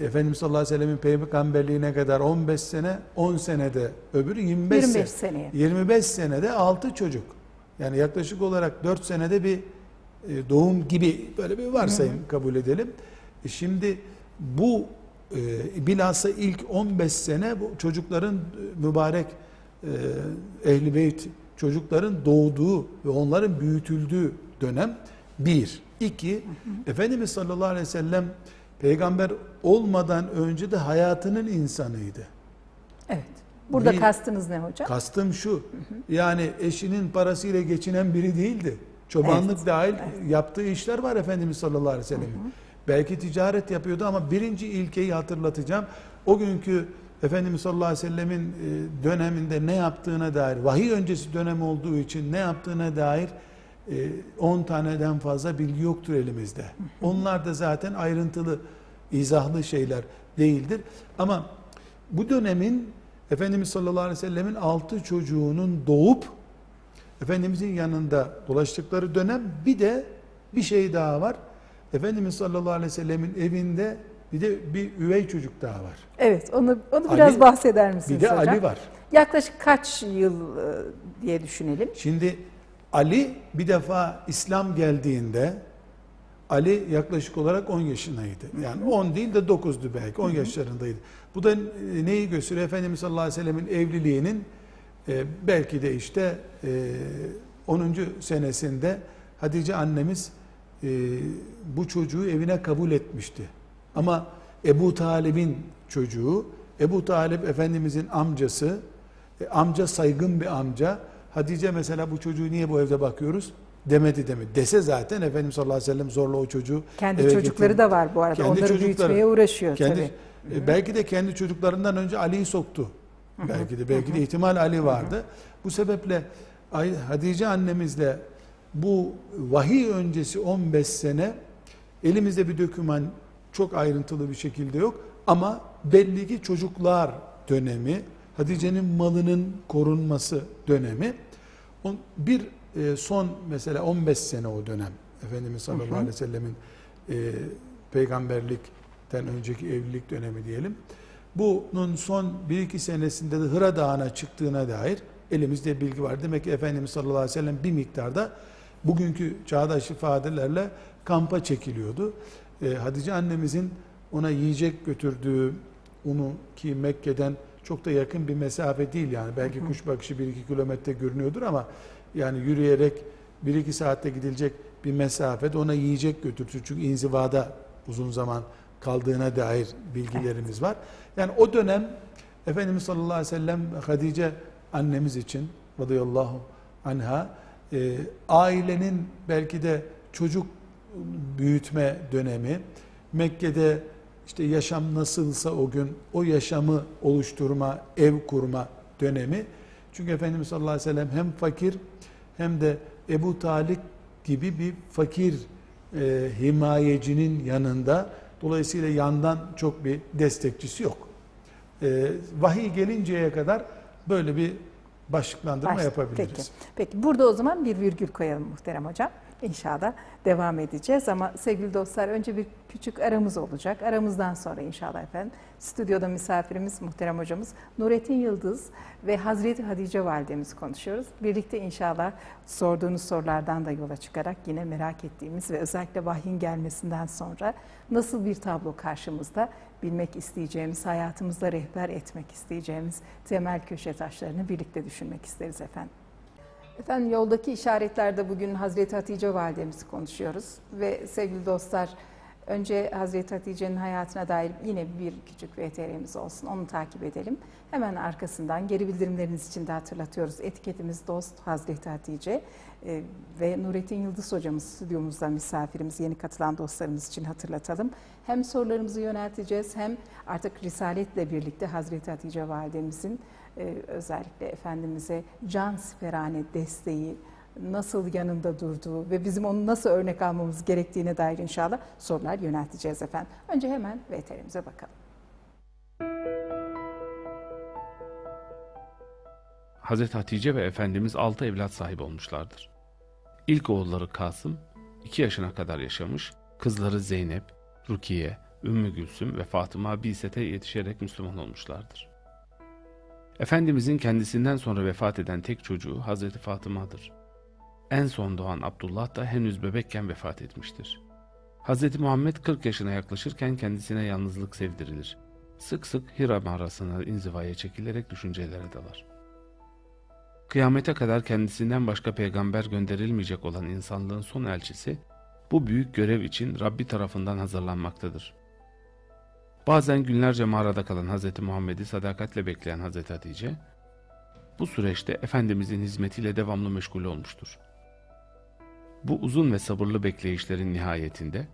Efendimiz sallallahu aleyhi ve sellem'in peygamberliğine kadar 15 sene, 10 senede öbürü 25 sene. 25 senede 6 çocuk. Yani yaklaşık olarak 4 senede bir doğum gibi böyle bir varsayım kabul edelim. Şimdi bu bilhassa ilk 15 sene bu çocukların mübarek Ehl-i Beyt çocukların doğduğu ve onların büyütüldüğü dönem. 1. 2. Efendimiz sallallahu aleyhi ve sellem peygamber olmadan önce de hayatının insanıydı. Evet. Burada kastınız ne hocam? Kastım şu. Yani eşinin parasıyla geçinen biri değildi. Çobanlık dahil yaptığı işler var Efendimiz sallallahu aleyhi ve sellem'in. Belki ticaret yapıyordu ama birinci ilkeyi hatırlatacağım. O günkü Efendimiz sallallahu aleyhi ve sellemin döneminde ne yaptığına dair, vahiy öncesi dönem olduğu için ne yaptığına dair 10 taneden fazla bilgi yoktur elimizde. Onlar da zaten ayrıntılı, izahlı şeyler değildir. Ama bu dönemin Efendimiz sallallahu aleyhi ve sellemin 6 çocuğunun doğup Efendimizin yanında dolaştıkları dönem, bir de bir şey daha var. Efendimiz sallallahu aleyhi ve sellemin evinde bir de bir üvey çocuk daha var. Evet, onu biraz bahseder misiniz? Bir de hocam? Ali var. Yaklaşık kaç yıl diye düşünelim. Şimdi Ali bir defa İslam geldiğinde Ali yaklaşık olarak 10 yaşındaydı. Yani 10 değil de 9'du belki, 10 yaşlarındaydı. Bu da neyi gösteriyor? Efendimiz sallallahu aleyhi ve sellemin evliliğinin belki de işte 10. senesinde Hatice annemiz bu çocuğu evine kabul etmişti. Ama Ebu Talib'in çocuğu, Ebu Talib Efendimizin amcası, amca saygın bir amca. Hatice mesela bu çocuğu niye bu evde bakıyoruz demedi. Dese zaten Efendimiz sallallahu aleyhi ve sellem zorla o çocuğu kendi çocukları getirdi. Da var bu arada. Kendi onları büyütmeye uğraşıyor tabii. Belki de kendi çocuklarından önce Ali'yi soktu. belki de ihtimal Ali vardı. Bu sebeple Hatice annemizle bu vahiy öncesi 15 sene elimizde bir doküman çok ayrıntılı bir şekilde yok ama belli ki çocuklar dönemi, Hatice'nin malının korunması dönemi, bir son mesela 15 sene o dönem Efendimiz sallallahu aleyhi ve sellemin peygamberlikten önceki evlilik dönemi diyelim. Bunun son 1-2 senesinde de Hira Dağı'na çıktığına dair elimizde bilgi var. Demek ki Efendimiz sallallahu aleyhi ve sellem bir miktarda bugünkü çağdaş ifadelerle kampa çekiliyordu. Hatice annemizin ona yiyecek götürdüğü, onu ki Mekke'den çok da yakın bir mesafe değil yani. Belki kuş bakışı 1-2 kilometre görünüyordur ama yani yürüyerek 1-2 saatte gidilecek bir mesafede ona yiyecek götürdü. Çünkü inzivada uzun zaman kaldığına dair bilgilerimiz var. Yani o dönem Efendimiz sallallahu aleyhi ve sellem Hatice annemiz için radıyallahu anha ailenin belki de çocuk büyütme dönemi, Mekke'de işte yaşam nasılsa o gün o yaşamı oluşturma, ev kurma dönemi. Çünkü Efendimiz sallallahu aleyhi ve sellem hem fakir hem de Ebu Talib gibi bir fakir himayecinin yanında, dolayısıyla yandan çok bir destekçisi yok. Vahiy gelinceye kadar böyle bir başlıklandırma yapabiliriz. Peki burada o zaman bir virgül koyalım muhterem hocam. İnşallah devam edeceğiz ama sevgili dostlar önce bir küçük aramız olacak. Aramızdan sonra inşallah efendim stüdyoda misafirimiz muhterem hocamız Nureddin Yıldız ve Hazreti Hatice validemiz konuşuyoruz. Birlikte inşallah sorduğunuz sorulardan da yola çıkarak yine merak ettiğimiz ve özellikle vahyin gelmesinden sonra nasıl bir tablo karşımızda bilmek isteyeceğimiz, hayatımızda rehber etmek isteyeceğimiz temel köşe taşlarını birlikte düşünmek isteriz efendim. Efendim yoldaki işaretlerde bugün Hazreti Hatice validemizi konuşuyoruz ve sevgili dostlar Önce Hazreti Hatice'nin hayatına dair yine bir küçük VTR'miz olsun. Onu takip edelim. Hemen arkasından geri bildirimleriniz için de hatırlatıyoruz. Etiketimiz dost Hazreti Hatice ve Nureddin Yıldız hocamız stüdyomuzdan misafirimiz. Yeni katılan dostlarımız için hatırlatalım. Hem sorularımızı yönelteceğiz hem artık Risaletle birlikte Hazreti Hatice validemizin özellikle Efendimiz'e can siperhane desteği, nasıl yanında durduğu ve bizim onu nasıl örnek almamız gerektiğine dair inşallah sorular yönelteceğiz efendim. Önce hemen VTR'mize bakalım. Hazreti Hatice ve Efendimiz 6 evlat sahibi olmuşlardır. İlk oğulları Kasım 2 yaşına kadar yaşamış, kızları Zeynep, Rukiye, Ümmü Gülsüm ve Fatıma Biset'e yetişerek Müslüman olmuşlardır. Efendimizin kendisinden sonra vefat eden tek çocuğu Hazreti Fatıma'dır. En son doğan Abdullah da henüz bebekken vefat etmiştir. Hz. Muhammed 40 yaşına yaklaşırken kendisine yalnızlık sevdirilir. Sık sık Hira mağarasına inzivaya çekilerek düşüncelere dalar. Kıyamete kadar kendisinden başka peygamber gönderilmeyecek olan insanlığın son elçisi, bu büyük görev için Rabbi tarafından hazırlanmaktadır. Bazen günlerce mağarada kalan Hz. Muhammed'i sadakatle bekleyen Hz. Hatice, bu süreçte Efendimizin hizmetiyle devamlı meşgul olmuştur. Bu uzun ve sabırlı bekleyişlerin nihayetinde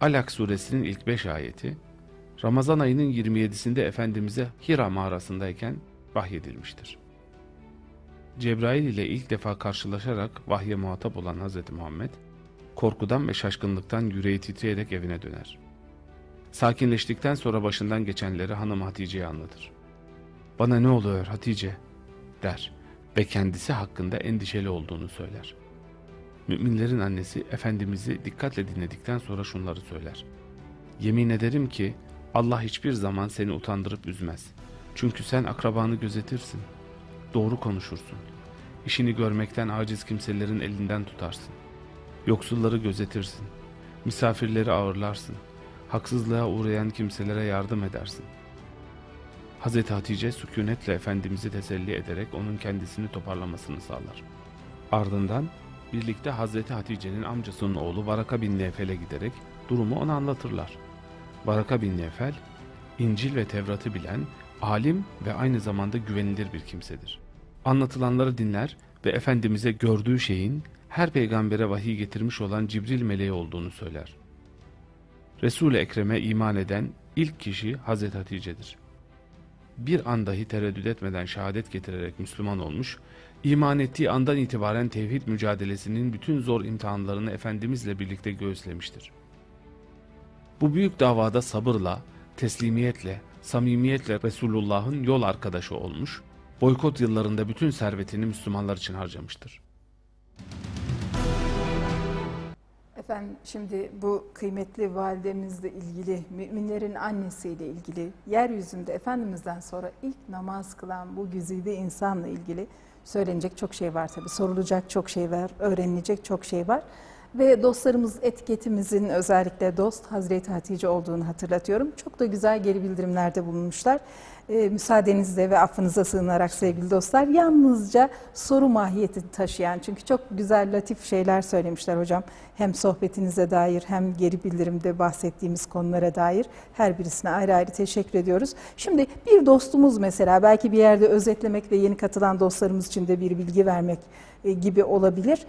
Alak suresinin ilk 5 ayeti Ramazan ayının 27'sinde Efendimiz'e Hira mağarasındayken vahyedilmiştir. Cebrail ile ilk defa karşılaşarak vahye muhatap olan Hz. Muhammed korkudan ve şaşkınlıktan yüreği titreyerek evine döner. Sakinleştikten sonra başından geçenleri hanım Hatice'ye anlatır. "Bana ne oluyor Hatice?" der ve kendisi hakkında endişeli olduğunu söyler. Müminlerin annesi Efendimiz'i dikkatle dinledikten sonra şunları söyler. "Yemin ederim ki Allah hiçbir zaman seni utandırıp üzmez. Çünkü sen akrabanı gözetirsin. Doğru konuşursun. İşini görmekten aciz kimselerin elinden tutarsın. Yoksulları gözetirsin. Misafirleri ağırlarsın. Haksızlığa uğrayan kimselere yardım edersin." Hazreti Hatice sükunetle Efendimiz'i teselli ederek onun kendisini toparlamasını sağlar. Ardından birlikte Hazreti Hatice'nin amcasının oğlu Varaka bin Nevfel'e giderek durumu ona anlatırlar. Varaka bin Nevfel, İncil ve Tevrat'ı bilen, alim ve aynı zamanda güvenilir bir kimsedir. Anlatılanları dinler ve Efendimiz'e gördüğü şeyin her peygambere vahiy getirmiş olan Cibril meleği olduğunu söyler. Resul-i Ekrem'e iman eden ilk kişi Hazreti Hatice'dir. Bir an dahi tereddüt etmeden şehadet getirerek Müslüman olmuş, iman ettiği andan itibaren tevhid mücadelesinin bütün zor imtihanlarını Efendimizle birlikte göğüslemiştir. Bu büyük davada sabırla, teslimiyetle, samimiyetle Resulullah'ın yol arkadaşı olmuş, boykot yıllarında bütün servetini Müslümanlar için harcamıştır. Efendim şimdi bu kıymetli validemizle ilgili, müminlerin annesiyle ilgili, yeryüzünde Efendimiz'den sonra ilk namaz kılan bu güzide insanla ilgili söylenecek çok şey var tabii. Sorulacak çok şey var, öğrenilecek çok şey var. Ve dostlarımız etiketimizin özellikle dost Hazreti Hatice olduğunu hatırlatıyorum. Çok da güzel geri bildirimlerde bulunmuşlar. Müsaadenizle ve affınıza sığınarak sevgili dostlar, yalnızca soru mahiyeti taşıyan, çünkü çok güzel latif şeyler söylemişler hocam. Hem sohbetinize dair hem geri bildirimde bahsettiğimiz konulara dair her birisine ayrı ayrı teşekkür ediyoruz. Şimdi bir dostumuz mesela belki bir yerde özetlemek ve yeni katılan dostlarımız için de bir bilgi vermek gibi olabilir.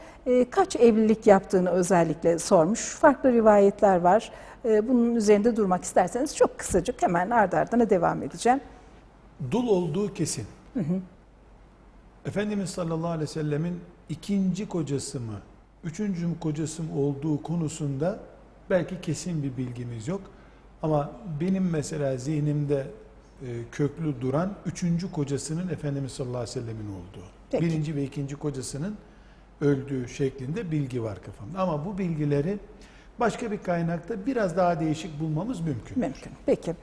Kaç evlilik yaptığını özellikle sormuş. Farklı rivayetler var. Bunun üzerinde durmak isterseniz çok kısacık hemen ardı ardına devam edeceğim. Dul olduğu kesin. Hı hı. Efendimiz sallallahu aleyhi ve sellemin ikinci kocası mı, üçüncü kocası mı olduğu konusunda belki kesin bir bilgimiz yok. Ama benim mesela zihnimde köklü duran üçüncü kocasının Efendimiz sallallahu aleyhi ve sellemin olduğu. Peki. Birinci ve ikinci kocasının öldüğü şeklinde bilgi var kafamda. Ama bu bilgileri başka bir kaynakta biraz daha değişik bulmamız mümkün. Mümkün. Peki.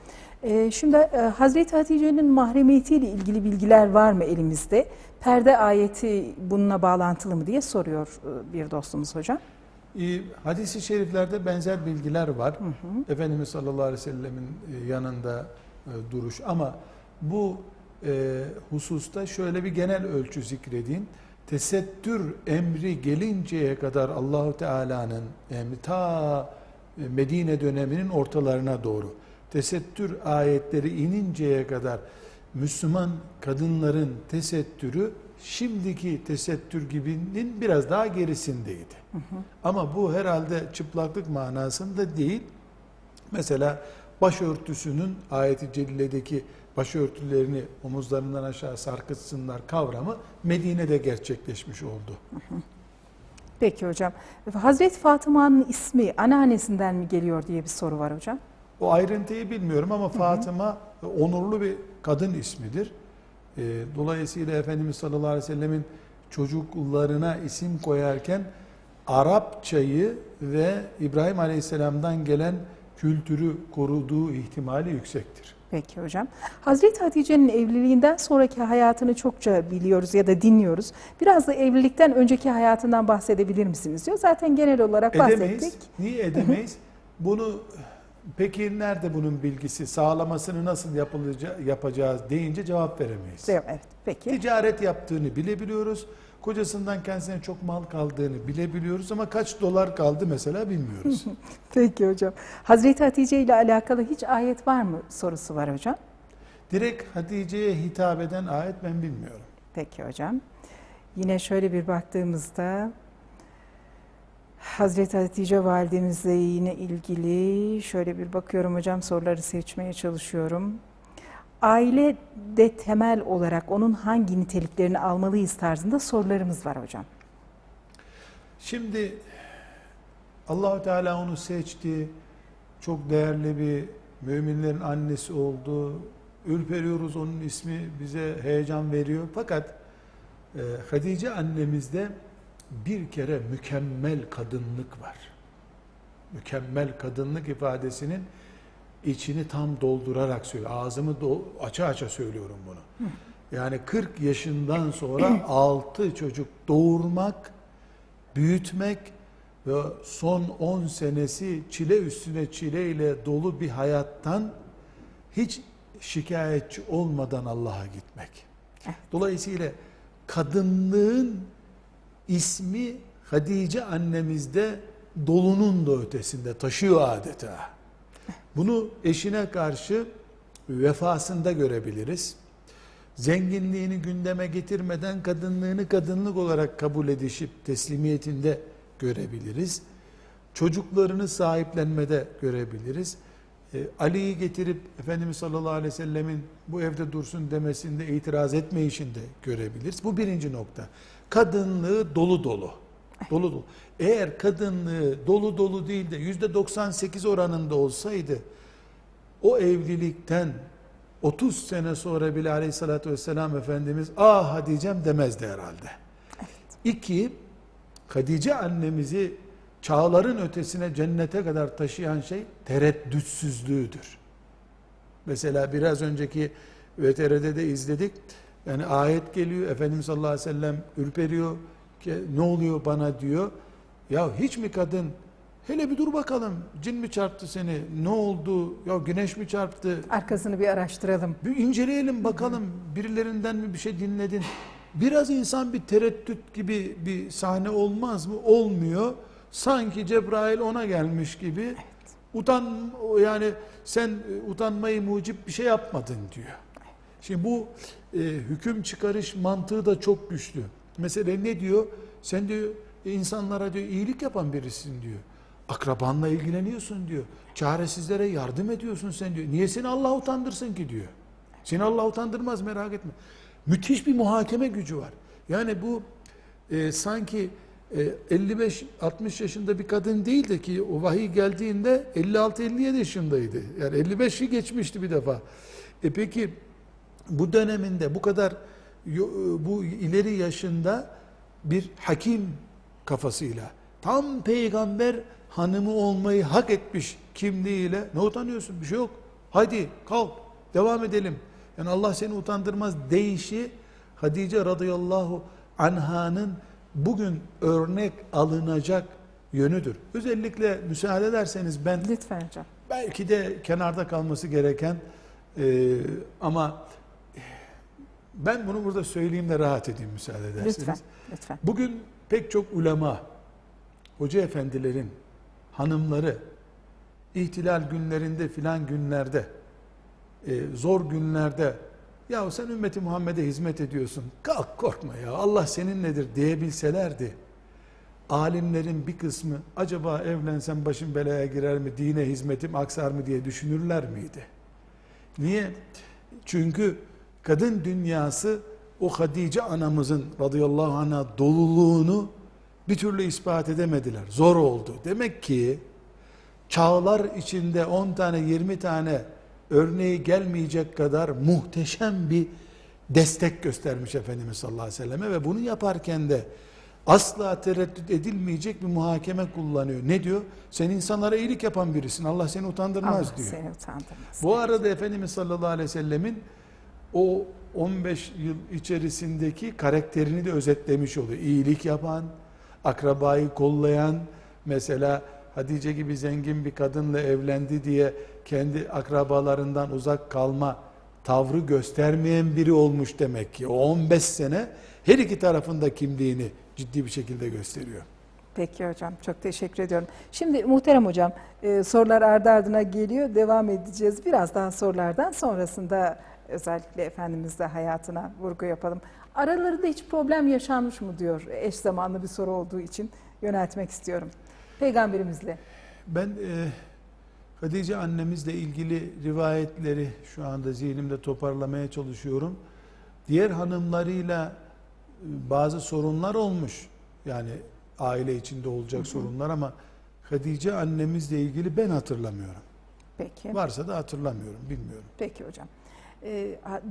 Şimdi Hazreti Hatice'nin mahremiyetiyle ilgili bilgiler var mı elimizde? Perde ayeti bununla bağlantılı mı diye soruyor bir dostumuz hocam. Hadis-i şeriflerde benzer bilgiler var. Hı hı. Efendimiz sallallahu aleyhi ve sellemin yanında duruş. Ama bu hususta şöyle bir genel ölçü zikredeyim. Tesettür emri gelinceye kadar Allahu Teala'nın emri ta Medine döneminin ortalarına doğru tesettür ayetleri ininceye kadar Müslüman kadınların tesettürü şimdiki tesettür gibinin biraz daha gerisindeydi. Hı hı. Ama bu herhalde çıplaklık manasında değil. Mesela başörtüsünün ayet-i celilledeki başörtülerini omuzlarından aşağı sarkıtsınlar kavramı Medine'de gerçekleşmiş oldu. Hı hı. Peki hocam. Hazreti Fatıma'nın ismi anneannesinden mi geliyor diye bir soru var hocam. O ayrıntıyı bilmiyorum ama Fatıma onurlu bir kadın ismidir. Dolayısıyla Efendimiz sallallahu aleyhi ve sellemin çocuklarına isim koyarken Arapçayı ve İbrahim Aleyhisselam'dan gelen kültürü koruduğu ihtimali yüksektir. Peki hocam. Hazreti Hatice'nin evliliğinden sonraki hayatını çokça biliyoruz ya da dinliyoruz. Biraz da evlilikten önceki hayatından bahsedebilir misiniz diyor. Zaten genel olarak bahsettik. Edemeyiz. Niye edemeyiz? Bunu peki nerede bunun bilgisi, sağlamasını nasıl yapacağız deyince cevap veremeyiz. Evet, peki. Ticaret yaptığını bilebiliyoruz. Kocasından kendisine çok mal kaldığını bilebiliyoruz ama kaç dolar kaldı mesela bilmiyoruz. Peki hocam. Hazreti Hatice ile alakalı hiç ayet var mı sorusu var hocam. Direkt Hatice'ye hitap eden ayet ben bilmiyorum. Peki hocam. Yine şöyle bir baktığımızda Hazreti Hatice validemizle yine ilgili şöyle bir bakıyorum hocam, soruları seçmeye çalışıyorum. Ailede temel olarak onun hangi niteliklerini almalıyız tarzında sorularımız var hocam. Şimdi Allah-u Teala onu seçti, çok değerli bir müminlerin annesi oldu, ürperiyoruz, onun ismi bize heyecan veriyor. Fakat Hatice annemizde bir kere mükemmel kadınlık var. Mükemmel kadınlık ifadesinin içini tam doldurarak söylüyorum. Ağzımı aça aça söylüyorum bunu. Yani 40 yaşından sonra 6 çocuk doğurmak, büyütmek ve son 10 senesi çile üstüne çileyle dolu bir hayattan hiç şikayetçi olmadan Allah'a gitmek. Dolayısıyla kadınlığın İsmi Hatice annemizde dolunun da ötesinde taşıyor adeta. Bunu eşine karşı vefasında görebiliriz. Zenginliğini gündeme getirmeden kadınlığını kadınlık olarak kabul edişip teslimiyetinde görebiliriz. Çocuklarını sahiplenmede görebiliriz. Ali'yi getirip Efendimiz sallallahu aleyhi ve sellemin bu evde dursun demesinde itiraz etmeyişinde görebiliriz. Bu birinci nokta. Kadınlığı dolu dolu. Dolu dolu. Eğer kadınlığı dolu dolu değil de %98 oranında olsaydı o evlilikten 30 sene sonra bile aleyhissalatü vesselam Efendimiz ah Hatice'm demezdi herhalde. Evet. İki, Hatice annemizi çağların ötesine cennete kadar taşıyan şey tereddütsüzlüğüdür. Mesela biraz önceki VTR'de de izledik. Yani ayet geliyor, Efendimiz sallallahu aleyhi ve sellem ürperiyor, ne oluyor bana diyor. Ya hiç mi kadın, hele bir dur bakalım, cin mi çarptı seni, ne oldu, ya güneş mi çarptı? Arkasını bir araştıralım. Bir inceleyelim bakalım, birilerinden mi bir şey dinledin? Biraz insan bir tereddüt gibi bir sahne olmaz mı? Olmuyor. Sanki Cebrail ona gelmiş gibi, evet. Yani sen utanmayı mucip bir şey yapmadın diyor. Şimdi bu hüküm çıkarış mantığı da çok güçlü. Mesela ne diyor? Sen diyor insanlara diyor iyilik yapan birisin diyor. Akrabanla ilgileniyorsun diyor. Çaresizlere yardım ediyorsun sen diyor. Niye seni Allah utandırsın ki diyor. Seni Allah utandırmaz, merak etme. Müthiş bir muhakeme gücü var. Yani bu sanki 55-60 yaşında bir kadın değildi ki o vahiy geldiğinde 56-57 yaşındaydı. Yani 55'i geçmişti bir defa. Peki bu döneminde bu kadar bu ileri yaşında bir hakim kafasıyla tam peygamber hanımı olmayı hak etmiş kimliğiyle ne utanıyorsun, bir şey yok, hadi kalk devam edelim, yani Allah seni utandırmaz deyişi Hatice radıyallahu anhanın bugün örnek alınacak yönüdür. Özellikle müsaade ederseniz ben lütfen canım, belki de kenarda kalması gereken ama ben bunu burada söyleyeyim de rahat edeyim müsaade ederseniz. Lütfen, lütfen. Bugün pek çok ulema, hoca efendilerin hanımları ihtilal günlerinde filan günlerde, zor günlerde, ya sen ümmeti Muhammed'e hizmet ediyorsun, kalk korkma ya Allah seninledir diyebilselerdi, alimlerin bir kısmı acaba evlensem başım belaya girer mi, dine hizmetim aksar mı diye düşünürler miydi? Niye? Çünkü kadın dünyası o Hatice anamızın radıyallahu anh'a doluluğunu bir türlü ispat edemediler. Zor oldu. Demek ki çağlar içinde 10 tane 20 tane örneği gelmeyecek kadar muhteşem bir destek göstermiş Efendimiz sallallahu aleyhi ve selleme ve bunu yaparken de asla tereddüt edilmeyecek bir muhakeme kullanıyor. Ne diyor? Sen insanlara iyilik yapan birisin. Allah seni utandırmaz diyor. Seni utandırmaz. Bu arada Efendimiz sallallahu aleyhi ve sellemin o 15 yıl içerisindeki karakterini de özetlemiş oluyor. İyilik yapan, akrabayı kollayan, mesela Hatice gibi zengin bir kadınla evlendi diye kendi akrabalarından uzak kalma tavrı göstermeyen biri olmuş demek ki. O 15 sene her iki tarafında kimliğini ciddi bir şekilde gösteriyor. Peki hocam, çok teşekkür ediyorum. Şimdi muhterem hocam, sorular ardı ardına geliyor, devam edeceğiz. Biraz daha sorulardan sonrasında özellikle Efendimiz'le hayatına vurgu yapalım. Aralarında hiç problem yaşanmış mı diyor, eş zamanlı bir soru olduğu için yöneltmek istiyorum. Peygamberimizle. Ben Hatice annemizle ilgili rivayetleri şu anda zihnimde toparlamaya çalışıyorum. Diğer hanımlarıyla bazı sorunlar olmuş. Yani aile içinde olacak sorunlar ama Hatice annemizle ilgili ben hatırlamıyorum. Peki. Varsa da hatırlamıyorum, bilmiyorum. Peki hocam.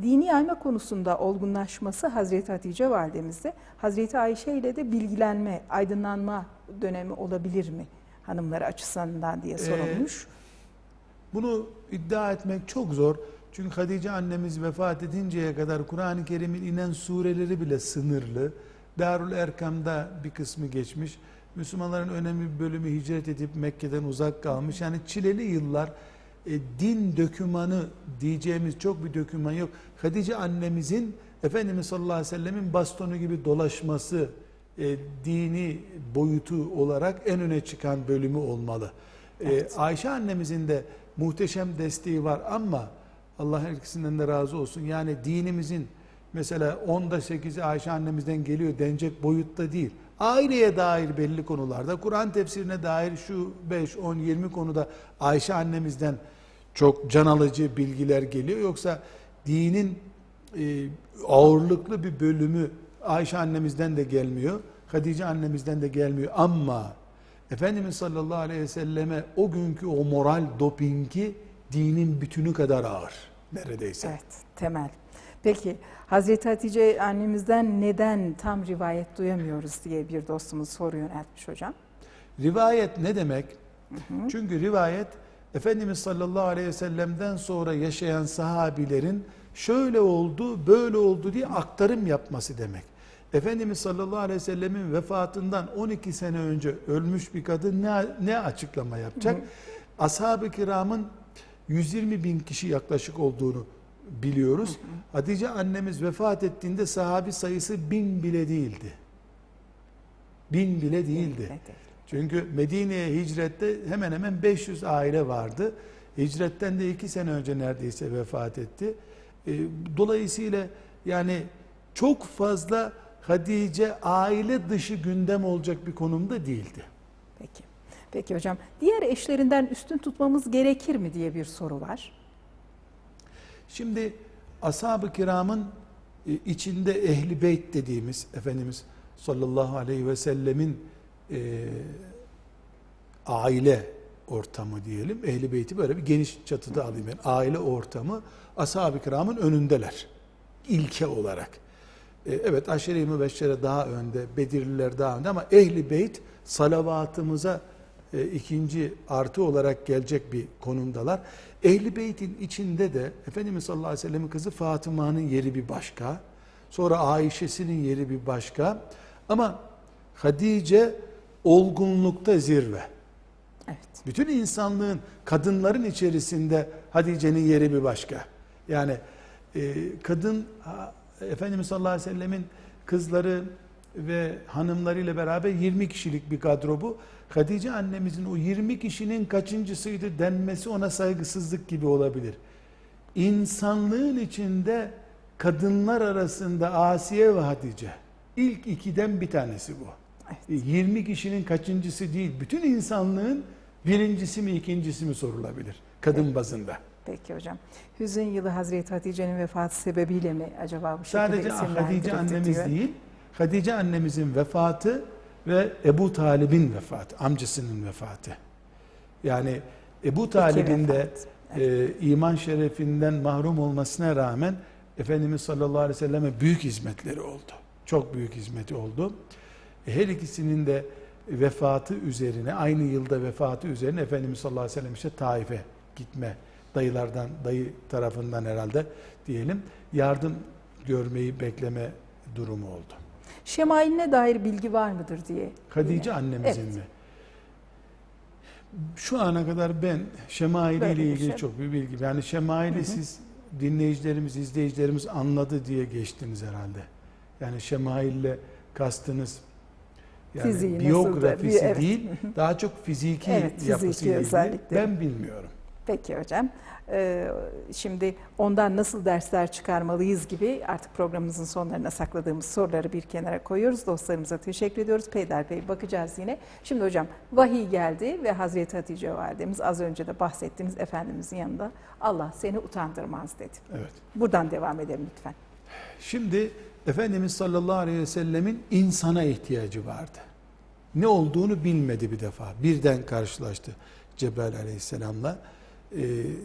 Dini yayma konusunda olgunlaşması Hazreti Hatice validemizde, Hazreti Ayşe ile de bilgilenme, aydınlanma dönemi olabilir mi hanımları açısından diye sorulmuş. Bunu iddia etmek çok zor. Çünkü Hatice annemiz vefat edinceye kadar Kur'an-ı Kerim'in inen sureleri bile sınırlı. Darül Erkam'da bir kısmı geçmiş. Müslümanların önemli bir bölümü hicret edip Mekke'den uzak kalmış. Yani çileli yıllar, din dökümanı diyeceğimiz çok bir döküman yok. Hatice annemizin Efendimiz sallallahu aleyhi ve sellemin bastonu gibi dolaşması, dini boyutu olarak en öne çıkan bölümü olmalı. Evet. Ayşe annemizin de muhteşem desteği var ama Allah herkesinden de razı olsun. Yani dinimizin mesela 10'da 8'i Ayşe annemizden geliyor denecek boyutta değil. Aileye dair belli konularda, Kur'an tefsirine dair şu 5, 10, 20 konuda Ayşe annemizden çok can alıcı bilgiler geliyor. Yoksa dinin ağırlıklı bir bölümü Ayşe annemizden de gelmiyor, Hatice annemizden de gelmiyor. Ama Efendimiz sallallahu aleyhi ve selleme o günkü o moral dopingi dinin bütünü kadar ağır neredeyse. Evet, temel. Peki Hazreti Hatice annemizden neden tam rivayet duyamıyoruz diye bir dostumuz soru yöneltmiş hocam. Rivayet ne demek? Çünkü rivayet Efendimiz sallallahu aleyhi ve sellem'den sonra yaşayan sahabilerin şöyle oldu, böyle oldu diye aktarım yapması demek. Efendimiz sallallahu aleyhi ve sellemin vefatından 12 sene önce ölmüş bir kadın ne açıklama yapacak? Ashab-ı kiramın 120 bin kişi yaklaşık olduğunu biliyoruz. Hatice annemiz vefat ettiğinde sahabi sayısı 1000 bile değildi. 1000 bile değildi. Çünkü Medine'ye hicrette hemen hemen 500 aile vardı. Hicretten de 2 sene önce neredeyse vefat etti. Dolayısıyla yani çok fazla Hatice aile dışı gündem olacak bir konumda değildi. Peki. Peki hocam, diğer eşlerinden üstün tutmamız gerekir mi diye bir soru var. Şimdi ashab-ı kiramın içinde Ehl-i Beyt dediğimiz Efendimiz sallallahu aleyhi ve sellemin aile ortamı diyelim. Ehl-i Beyt'i böyle bir geniş çatıda alayım. Yani aile ortamı ashab-ı kiramın önündeler. İlke olarak. Evet, aşire-i mübeşşere daha önde, Bedirliler daha önde ama Ehl-i Beyt salavatımıza ikinci artı olarak gelecek bir konumdalar. Ehl-i Beyt'in içinde de Efendimiz sallallahu aleyhi ve sellem'in kızı Fatıma'nın yeri bir başka. Sonra Ayşe'sinin yeri bir başka. Ama Hatice olgunlukta zirve. Evet. Bütün insanlığın, kadınların içerisinde Hatice'nin yeri bir başka. Yani kadın Efendimiz sallallahu aleyhi ve sellemin kızları ve hanımlarıyla beraber 20 kişilik bir kadro bu. Hatice annemizin o 20 kişinin kaçıncısıydı denmesi ona saygısızlık gibi olabilir. İnsanlığın içinde kadınlar arasında Asiye ve Hatice ilk ikiden bir tanesi bu. Evet. 20 kişinin kaçıncısı değil, bütün insanlığın birincisi mi ikincisi mi sorulabilir kadın Peki. bazında. Peki hocam. Hüzün yılı Hazreti Hatice'nin vefatı sebebiyle mi acaba bu şekilde isimlendirildi? Sadece Hatice annemiz diyor. Değil, Hatice annemizin vefatı ve Ebu Talib'in vefatı, amcasının vefatı. Yani Ebu Talib'in de iman şerefinden mahrum olmasına rağmen Efendimiz sallallahu aleyhi ve selleme büyük hizmetleri oldu. Çok büyük hizmeti oldu. Her ikisinin de vefatı üzerine, aynı yılda vefatı üzerine Efendimiz sallallahu aleyhi ve sellem işte Taif'e gitme, dayılardan, dayı tarafından herhalde diyelim, yardım görmeyi bekleme durumu oldu. Şemailine dair bilgi var mıdır diye. Hatice annemizin mi? Şu ana kadar ben şemaile ile ilgili çok bir bilgi. Yani şemaili siz dinleyicilerimiz, izleyicilerimiz anladı diye geçtiniz herhalde. Yani şemaille kastınız yani fiziği, biyografisi değil, daha çok fiziki yapısıyla ilgili ben bilmiyorum. Peki hocam. Şimdi ondan nasıl dersler çıkarmalıyız gibi artık programımızın sonlarına sakladığımız soruları bir kenara koyuyoruz. Dostlarımıza teşekkür ediyoruz. Peyderpey bakacağız yine. Şimdi hocam vahiy geldi ve Hazreti Hatice validemiz az önce de bahsettiğimiz Efendimizin yanında Allah seni utandırmaz dedi. Evet. Buradan devam edelim lütfen. Şimdi Efendimiz sallallahu aleyhi ve sellemin insana ihtiyacı vardı. Ne olduğunu bilmedi bir defa. Birden karşılaştı Cebrail aleyhisselamla.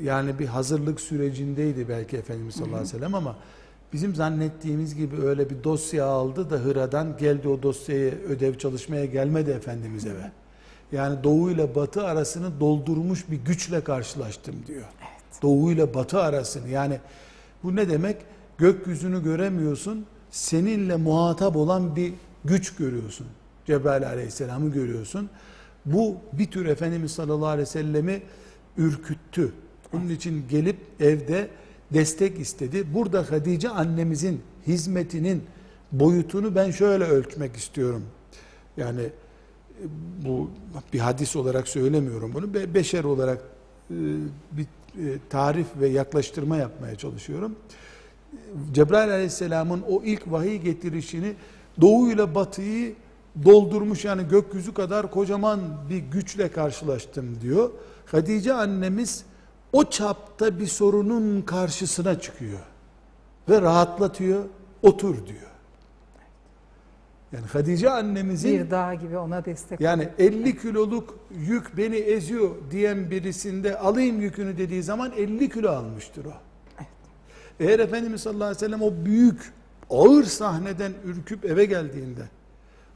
Yani bir hazırlık sürecindeydi belki Efendimiz sallallahu aleyhi ve sellem ama bizim zannettiğimiz gibi öyle bir dosya aldı da Hira'dan geldi o dosyayı ödev çalışmaya gelmedi Efendimiz eve. Yani doğu ile batı arasını doldurmuş bir güçle karşılaştım diyor. Evet. Doğu ile batı arasını, yani bu ne demek? Gökyüzünü göremiyorsun, seninle muhatap olan bir güç görüyorsun. Cebrail aleyhisselamı görüyorsun. Bu bir tür Efendimiz sallallahu aleyhi ve sellemi ürküttü. Onun için gelip evde destek istedi. Burada Hatice annemizin hizmetinin boyutunu ben şöyle ölçmek istiyorum. Yani bu bir hadis olarak söylemiyorum bunu. Beşer olarak bir tarif ve yaklaştırma yapmaya çalışıyorum. Cebrail aleyhisselamın o ilk vahiy getirişini doğuyla batıyı doldurmuş, yani gökyüzü kadar kocaman bir güçle karşılaştım diyor. Hatice annemiz o çapta bir sorunun karşısına çıkıyor ve rahatlatıyor, otur diyor. Yani Hatice annemizin bir dağ gibi ona destek, yani 50 kiloluk yük beni eziyor diyen birisinde alayım yükünü dediği zaman 50 kilo almıştır o. Evet. Eğer Efendimiz sallallahu aleyhi ve sellem o büyük ağır sahneden ürküp eve geldiğinde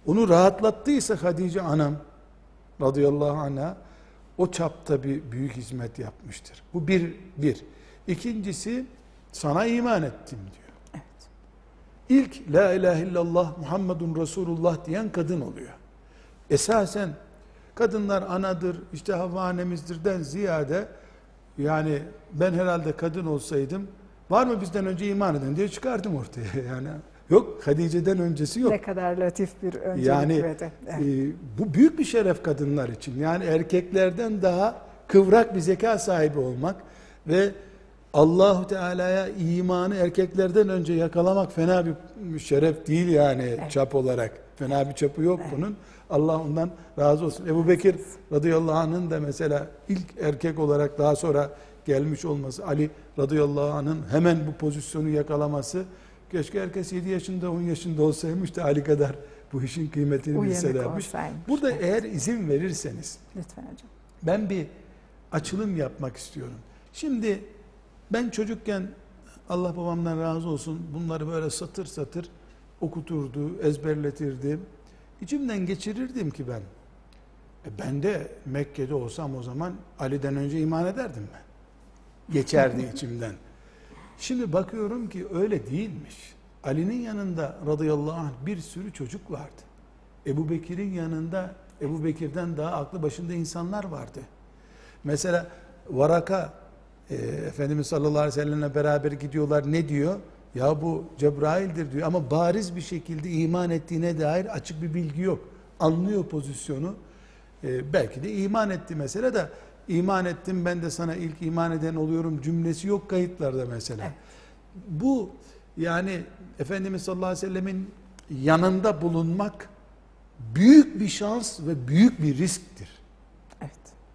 onu rahatlattıysa Hatice anam radıyallahu anha, o çapta bir büyük hizmet yapmıştır. Bu bir. İkincisi, sana iman ettim diyor. Evet. İlk la ilahe illallah Muhammedun Resulullah diyen kadın oluyor. Esasen kadınlar anadır, işte Havva annemizdirden ziyade, yani ben herhalde kadın olsaydım var mı bizden önce iman eden diye çıkardım ortaya yani. Yok, Hatice'den öncesi yok. Ne kadar latif bir öncelik. Yani bu büyük bir şeref kadınlar için. Yani erkeklerden daha kıvrak bir zeka sahibi olmak ve Allahu Teala'ya imanı erkeklerden önce yakalamak fena bir şeref değil yani, çap olarak. Fena bir çapı yok bunun. Allah ondan razı olsun. Ebu Bekir radıyallahu anh'ın da mesela ilk erkek olarak daha sonra gelmiş olması, Ali radıyallahu anh'ın hemen bu pozisyonu yakalaması. Keşke herkes 7 yaşında, 10 yaşında olsaymış da Ali kadar bu işin kıymetini bilselermiş. Burada eğer izin verirseniz, lütfen hocam, ben bir açılım yapmak istiyorum. Şimdi ben çocukken Allah babamdan razı olsun bunları böyle satır satır okuturdu, ezberletirdi. İçimden geçirirdim ki ben de Mekke'de olsam o zaman Ali'den önce iman ederdim ben. Geçerdi içimden. Şimdi bakıyorum ki öyle değilmiş. Ali'nin yanında radıyallahu anh bir sürü çocuk vardı. Ebu Bekir'in yanında Ebu Bekir'den daha aklı başında insanlar vardı. Mesela Varaka Efendimiz sallallahu aleyhi ve sellem'le beraber gidiyorlar. Ne diyor? Ya bu Cebrail'dir diyor ama bariz bir şekilde iman ettiğine dair açık bir bilgi yok. Anlıyor pozisyonu. belki de iman etti mesele de, iman ettim ben de sana ilk iman eden oluyorum cümlesi yok kayıtlarda mesela. Evet. Bu yani Efendimiz sallallahu aleyhi ve sellemin yanında bulunmak büyük bir şans ve büyük bir risktir. Evet.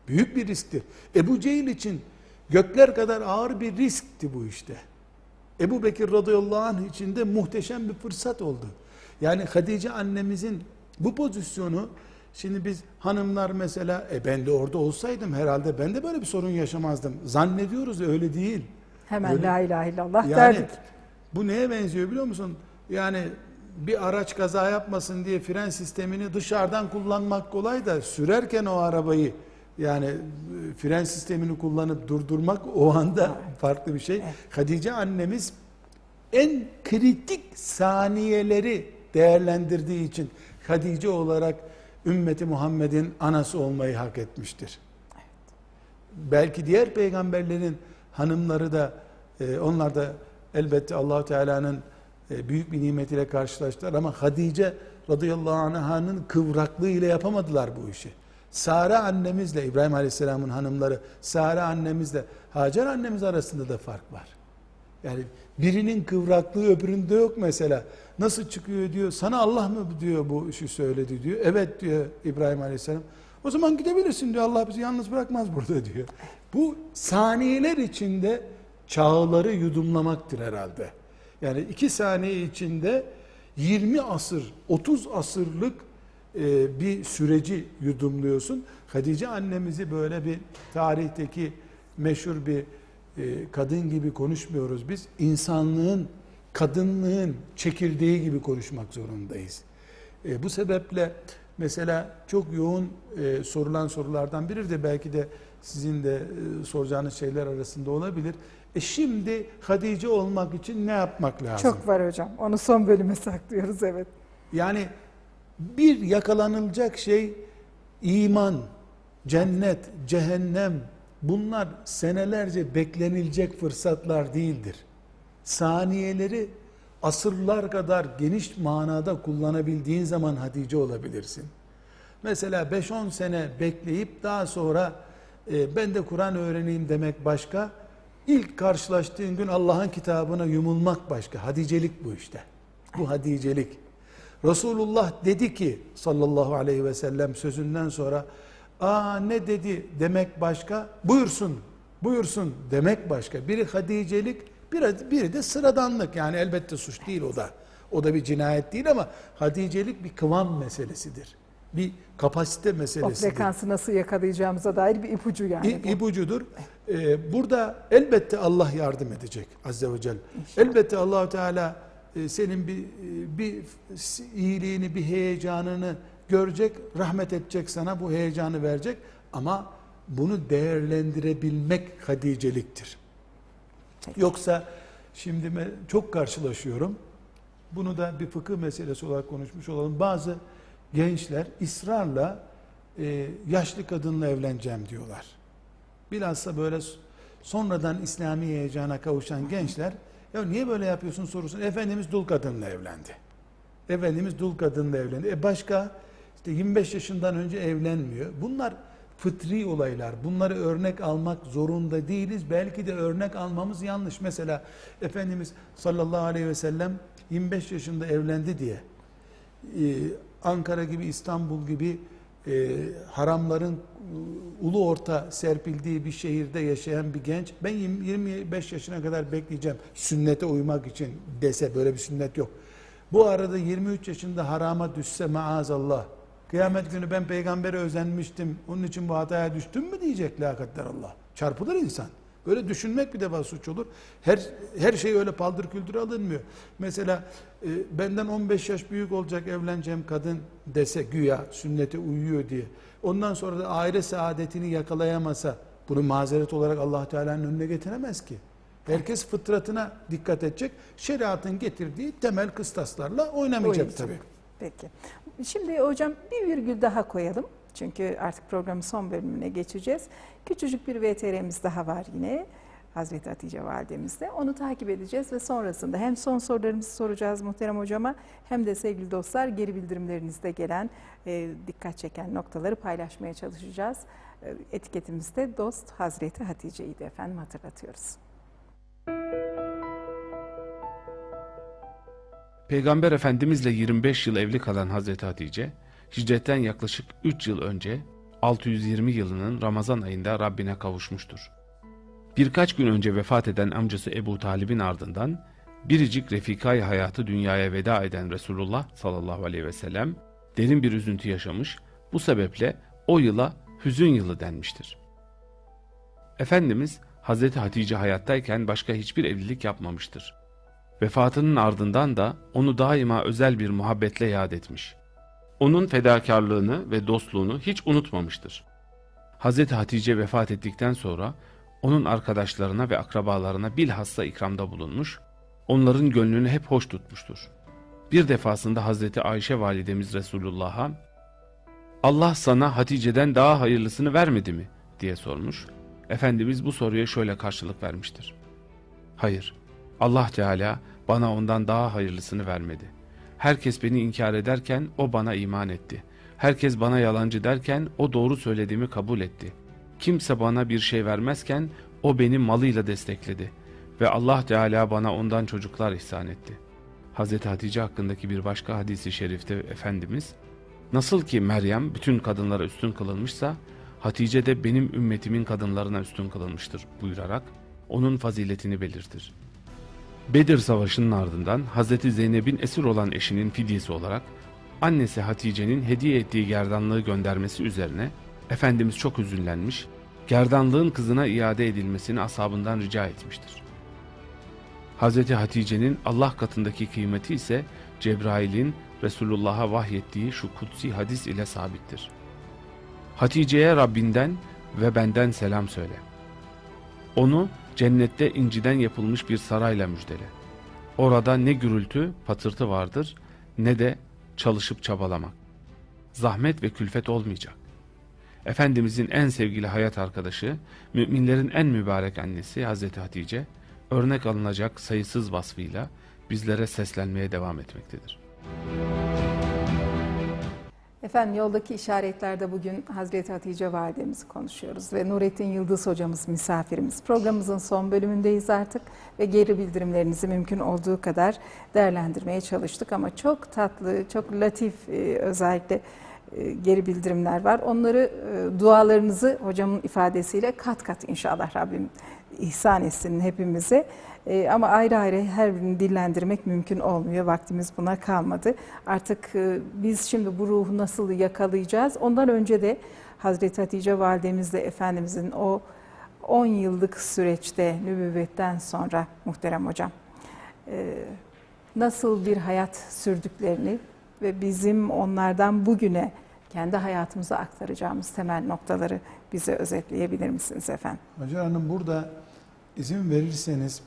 Büyük bir risktir. Ebu Cehil için gökler kadar ağır bir riskti bu işte. Ebu Bekir radıyallahu anh için de muhteşem bir fırsat oldu. Yani Hatice annemizin bu pozisyonu, şimdi biz hanımlar mesela ben de orada olsaydım herhalde ben de böyle bir sorun yaşamazdım. Zannediyoruz, öyle değil. Hemen öyle, la ilahe illallah yani, derdik. Bu neye benziyor biliyor musun? Yani bir araç kaza yapmasın diye fren sistemini dışarıdan kullanmak kolay da sürerken o arabayı yani fren sistemini kullanıp durdurmak o anda farklı bir şey. Evet. Hatice annemiz en kritik saniyeleri değerlendirdiği için Hatice olarak ümmeti Muhammed'in anası olmayı hak etmiştir. Evet. Belki diğer peygamberlerin hanımları da onlar da elbette Allah-u Teala'nın büyük bir nimetiyle karşılaştılar ama Hatice radıyallahu anh'ın kıvraklığı ile yapamadılar bu işi. Sara annemizle İbrahim Aleyhisselam'ın hanımları, Sara annemizle Hacer annemiz arasında da fark var. Yani birinin kıvraklığı öbüründe yok mesela. Nasıl çıkıyor diyor, sana Allah mı diyor bu işi söyledi diyor. Evet diyor İbrahim Aleyhisselam. O zaman gidebilirsin diyor, Allah bizi yalnız bırakmaz burada diyor. Bu saniyeler içinde çağları yudumlamaktır herhalde. Yani 2 saniye içinde 20 asır, 30 asırlık bir süreci yudumluyorsun. Hatice annemizi böyle bir tarihteki meşhur bir kadın gibi konuşmuyoruz biz. İnsanlığın, kadınlığın çekirdeği gibi konuşmak zorundayız. Bu sebeple mesela çok yoğun sorulan sorulardan biri de belki de sizin de soracağınız şeyler arasında olabilir. Şimdi Hatice olmak için ne yapmak lazım? Çok var hocam. Onu son bölüme saklıyoruz, evet. Yani bir yakalanılacak şey iman, cennet, cehennem, bunlar senelerce beklenilecek fırsatlar değildir. Saniyeleri asırlar kadar geniş manada kullanabildiğin zaman Hatice olabilirsin. Mesela 5-10 sene bekleyip daha sonra ben de Kur'an öğreneyim demek başka, İlk karşılaştığın gün Allah'ın kitabına yumulmak başka. Haticelik bu işte. Bu haticelik. Resulullah dedi ki sallallahu aleyhi ve sellem sözünden sonra ne dedi demek başka, buyursun, buyursun demek başka. Biri haticelik, biri de sıradanlık. Yani elbette suç değil o da. O da bir cinayet değil ama haticelik bir kıvam meselesidir. Bir kapasite meselesidir. O frekansı nasıl yakalayacağımıza dair bir ipucu yani. İpucudur. Burada elbette Allah yardım edecek azze ve celle. İnşallah. Elbette Allah-u Teala senin bir iyiliğini, bir heyecanını görecek, rahmet edecek sana, bu heyecanı verecek. Ama bunu değerlendirebilmek haticeliktir. Peki. Yoksa şimdi çok karşılaşıyorum. Bunu da bir fıkıh meselesi olarak konuşmuş olalım. Bazı gençler ısrarla yaşlı kadınla evleneceğim diyorlar. Bilhassa böyle sonradan İslami heyecana kavuşan gençler, ya niye böyle yapıyorsun sorusun. Efendimiz dul kadınla evlendi. Efendimiz dul kadınla evlendi. Başka işte 25 yaşından önce evlenmiyor. Bunlar fıtri olaylar. Bunları örnek almak zorunda değiliz. Belki de örnek almamız yanlış. Mesela Efendimiz sallallahu aleyhi ve sellem 25 yaşında evlendi diye Ankara gibi, İstanbul gibi haramların ulu orta serpildiği bir şehirde yaşayan bir genç, ben 25 yaşına kadar bekleyeceğim sünnete uymak için dese, böyle bir sünnet yok. Bu arada 23 yaşında harama düşse maazallah, kıyamet günü ben peygambere özenmiştim, onun için bu hataya düştüm mü diyecek la kadderallah. Çarpılır insan. Böyle düşünmek bir defa suç olur. Her şey öyle paldır küldür alınmıyor. Mesela benden 15 yaş büyük olacak evleneceğim kadın dese güya sünnete uyuyor diye. Ondan sonra da aile saadetini yakalayamasa bunu mazeret olarak Allah Teala'nın önüne getiremez ki. Herkes fıtratına dikkat edecek. Şeriatın getirdiği temel kıstaslarla oynamayacak tabii. Peki. Şimdi hocam bir virgül daha koyalım. Çünkü artık programın son bölümüne geçeceğiz. Küçücük bir VTR'miz daha var yine. Hazreti Hatice validemizde. Onu takip edeceğiz ve sonrasında hem son sorularımızı soracağız muhterem hocama, hem de sevgili dostlar geri bildirimlerinizde gelen dikkat çeken noktaları paylaşmaya çalışacağız. Etiketimizde dost Hazreti Hatice'yi de efendim hatırlatıyoruz. Peygamber Efendimizle 25 yıl evli kalan Hazreti Hatice, hicretten yaklaşık 3 yıl önce 620 yılının Ramazan ayında Rabbine kavuşmuştur. Birkaç gün önce vefat eden amcası Ebu Talib'in ardından biricik refikayı hayatı dünyaya veda eden Resulullah sallallahu aleyhi ve sellem derin bir üzüntü yaşamış, bu sebeple o yıla hüzün yılı denmiştir. Efendimiz Hazreti Hatice hayattayken başka hiçbir evlilik yapmamıştır. Vefatının ardından da onu daima özel bir muhabbetle yad etmiş. Onun fedakarlığını ve dostluğunu hiç unutmamıştır. Hazreti Hatice vefat ettikten sonra onun arkadaşlarına ve akrabalarına bilhassa ikramda bulunmuş, onların gönlünü hep hoş tutmuştur. Bir defasında Hazreti Ayşe validemiz Resulullah'a, "Allah sana Hatice'den daha hayırlısını vermedi mi?" diye sormuş. Efendimiz bu soruya şöyle karşılık vermiştir: "Hayır, Allah Teala bana ondan daha hayırlısını vermedi. Herkes beni inkar ederken o bana iman etti. Herkes bana yalancı derken o doğru söylediğimi kabul etti. Kimse bana bir şey vermezken o beni malıyla destekledi. Ve Allah Teala bana ondan çocuklar ihsan etti." Hazreti Hatice hakkındaki bir başka hadisi şerifte Efendimiz, "Nasıl ki Meryem bütün kadınlara üstün kılınmışsa, Hatice de benim ümmetimin kadınlarına üstün kılınmıştır" buyurarak onun faziletini belirtir. Bedir Savaşı'nın ardından Hazreti Zeynep'in esir olan eşinin fidyesi olarak annesi Hatice'nin hediye ettiği gerdanlığı göndermesi üzerine Efendimiz çok üzülenmiş, gerdanlığın kızına iade edilmesini ashabından rica etmiştir. Hazreti Hatice'nin Allah katındaki kıymeti ise Cebrail'in Resulullah'a vahyettiği şu kutsi hadis ile sabittir: "Hatice'ye Rabbinden ve benden selam söyle. Onu cennette inciden yapılmış bir sarayla müjdele. Orada ne gürültü, patırtı vardır, ne de çalışıp çabalamak. Zahmet ve külfet olmayacak." Efendimizin en sevgili hayat arkadaşı, müminlerin en mübarek annesi Hazreti Hatice, örnek alınacak sayısız vasfıyla bizlere seslenmeye devam etmektedir. Efendim yoldaki işaretlerde bugün Hazreti Hatice validemizi konuşuyoruz ve Nureddin Yıldız hocamız misafirimiz. Programımızın son bölümündeyiz artık ve geri bildirimlerinizi mümkün olduğu kadar değerlendirmeye çalıştık. Ama çok tatlı, çok latif özellikle geri bildirimler var. Onları, dualarınızı hocamın ifadesiyle kat kat inşallah Rabbim ihsan etsin hepimize. Ama ayrı ayrı her birini dillendirmek mümkün olmuyor. Vaktimiz buna kalmadı. Artık biz şimdi bu ruhu nasıl yakalayacağız? Ondan önce de Hazreti Hatice validemizle Efendimizin o 10 yıllık süreçte nübüvvetten sonra muhterem hocam nasıl bir hayat sürdüklerini ve bizim onlardan bugüne kendi hayatımıza aktaracağımız temel noktaları bize özetleyebilir misiniz efendim? Hacer Hanım, burada izin verirseniz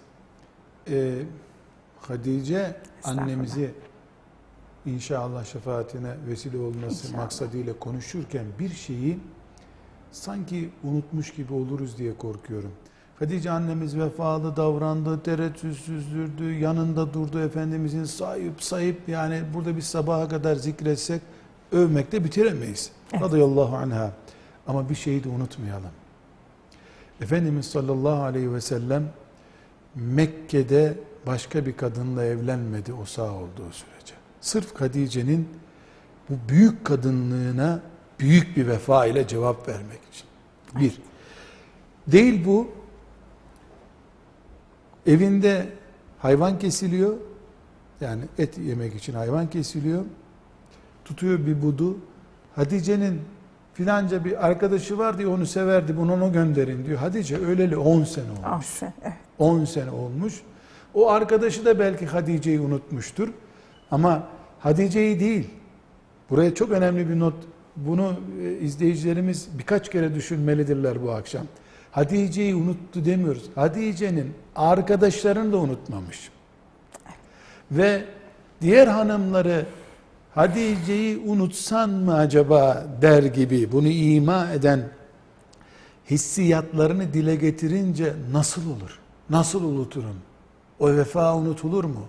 Hatice annemizi inşallah şefaatine vesile olması inşallah maksadıyla konuşurken bir şeyi sanki unutmuş gibi oluruz diye korkuyorum. Hatice annemiz vefalı davrandı, tereddütsüzdürdü, yanında durdu Efendimizin sayıp yani burada bir sabaha kadar zikretsek övmekle bitiremeyiz. Evet. Radıyallahu anha. Ama bir şeyi de unutmayalım. Efendimiz sallallahu aleyhi ve sellem Mekke'de başka bir kadınla evlenmedi o sağ olduğu sürece. Sırf Hatice'nin bu büyük kadınlığına büyük bir vefa ile cevap vermek için. Bir. Değil bu, evinde hayvan kesiliyor, yani et yemek için hayvan kesiliyor, tutuyor bir budu, Hatice'nin filanca bir arkadaşı var diye onu severdi, bunu ona gönderin diyor. Hatice öleli 10 sene olmuş. 10 sene olmuş. O arkadaşı da belki Hatice'yi unutmuştur. Ama Hatice'yi değil, buraya çok önemli bir not, bunu izleyicilerimiz birkaç kere düşünmelidirler bu akşam. Hatice'yi unuttu demiyoruz. Hatice'nin arkadaşlarını da unutmamış. Ve diğer hanımları Hatice'yi unutsan mı acaba der gibi bunu ima eden hissiyatlarını dile getirince nasıl olur? Nasıl unuturum? O vefa unutulur mu?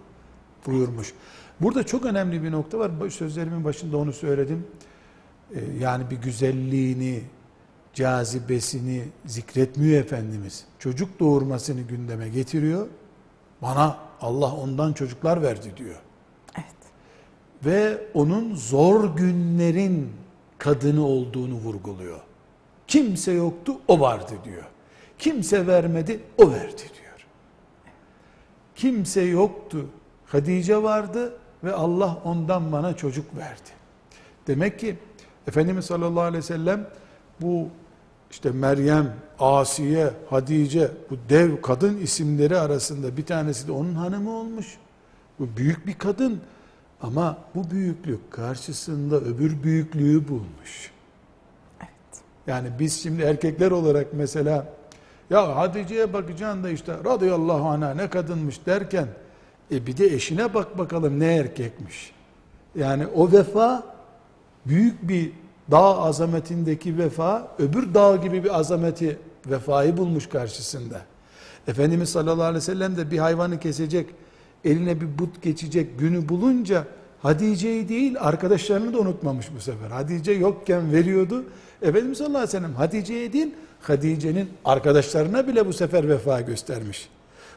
Buyurmuş. Burada çok önemli bir nokta var. Sözlerimin başında onu söyledim. Yani bir güzelliğini, cazibesini zikretmiyor Efendimiz. Çocuk doğurmasını gündeme getiriyor. Bana Allah ondan çocuklar verdi diyor. Evet. Ve onun zor günlerin kadını olduğunu vurguluyor. Kimse yoktu, o vardı diyor. Kimse vermedi, o verdi diyor. Kimse yoktu, Hatice vardı ve Allah ondan bana çocuk verdi. Demek ki Efendimiz sallallahu aleyhi ve sellem bu işte Meryem, Asiye, Hatice, bu dev kadın isimleri arasında bir tanesi de onun hanımı olmuş. Bu büyük bir kadın ama bu büyüklük karşısında öbür büyüklüğü bulmuş. Evet. Yani biz şimdi erkekler olarak mesela ya Hatice'ye bakacaksın da işte radıyallahu anha ne kadınmış derken bir de eşine bak bakalım ne erkekmiş. Yani o vefa büyük bir dağ azametindeki vefa, öbür dağ gibi bir azameti, vefayı bulmuş karşısında. Efendimiz sallallahu aleyhi ve sellem de bir hayvanı kesecek, eline bir but geçecek günü bulunca Hatice'yi değil arkadaşlarını da unutmamış bu sefer. Hatice yokken veriyordu. Efendimiz sallallahu aleyhi ve sellem Hatice'ye değil, Hatice'nin arkadaşlarına bile bu sefer vefa göstermiş.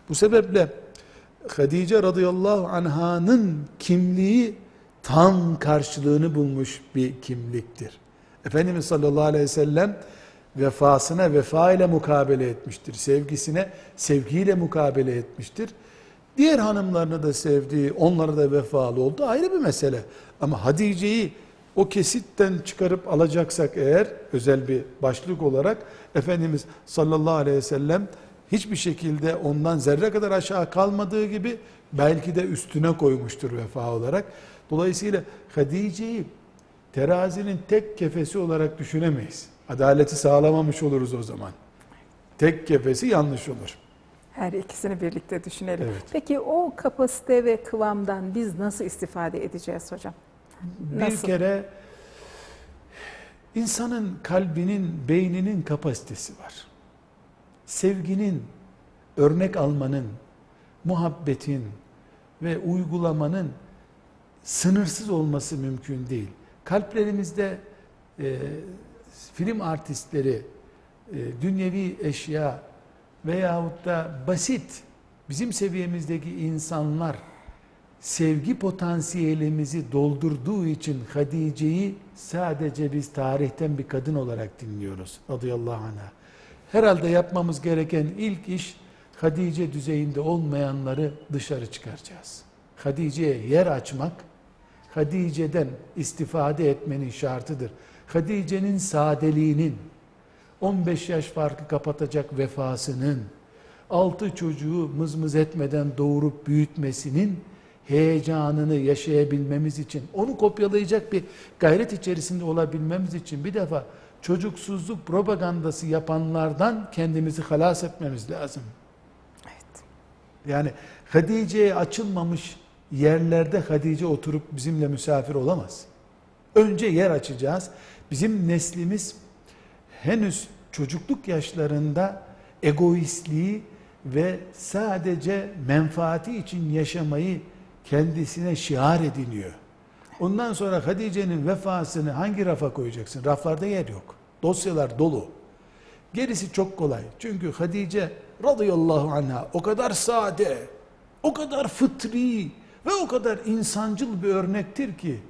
Bu sebeple Hatice radıyallahu anh'ın kimliği tam karşılığını bulmuş bir kimliktir. Efendimiz sallallahu aleyhi ve sellem vefasına vefa ile mukabele etmiştir. Sevgisine sevgiyle mukabele etmiştir. Diğer hanımlarını da sevdiği, onlara da vefalı oldu. Ayrı bir mesele. Ama Hatice'yi o kesitten çıkarıp alacaksak eğer, özel bir başlık olarak Efendimiz sallallahu aleyhi ve sellem hiçbir şekilde ondan zerre kadar aşağı kalmadığı gibi belki de üstüne koymuştur vefa olarak. Dolayısıyla Hatice'yi terazinin tek kefesi olarak düşünemeyiz. Adaleti sağlamamış oluruz o zaman. Tek kefesi yanlış olur. Her ikisini birlikte düşünelim. Evet. Peki o kapasite ve kıvamdan biz nasıl istifade edeceğiz hocam? Nasıl? Bir kere insanın kalbinin, beyninin kapasitesi var. Sevginin, örnek almanın, muhabbetin ve uygulamanın sınırsız olması mümkün değil. Kalplerimizde film artistleri, dünyevi eşya veyahut da basit bizim seviyemizdeki insanlar sevgi potansiyelimizi doldurduğu için Hatice'yi sadece biz tarihten bir kadın olarak dinliyoruz. Radıyallahu anh'a. Herhalde yapmamız gereken ilk iş Hatice düzeyinde olmayanları dışarı çıkaracağız. Hatice'ye yer açmak, Hatice'den istifade etmenin şartıdır. Hatice'nin sadeliğinin, 15 yaş farkı kapatacak vefasının, 6 çocuğu mızmız etmeden doğurup büyütmesinin heyecanını yaşayabilmemiz için, onu kopyalayacak bir gayret içerisinde olabilmemiz için bir defa çocuksuzluk propagandası yapanlardan kendimizi halas etmemiz lazım. Evet. Yani Hatice'ye açılmamış yerlerde Hatice oturup bizimle misafir olamaz. Önce yer açacağız. Bizim neslimiz henüz çocukluk yaşlarında egoistliği ve sadece menfaati için yaşamayı kendisine şiar ediniyor. Ondan sonra Hatice'nin vefasını hangi rafa koyacaksın? Raflarda yer yok. Dosyalar dolu. Gerisi çok kolay. Çünkü Hatice radıyallahu anha o kadar sade, o kadar fıtri ve o kadar insancıl bir örnektir ki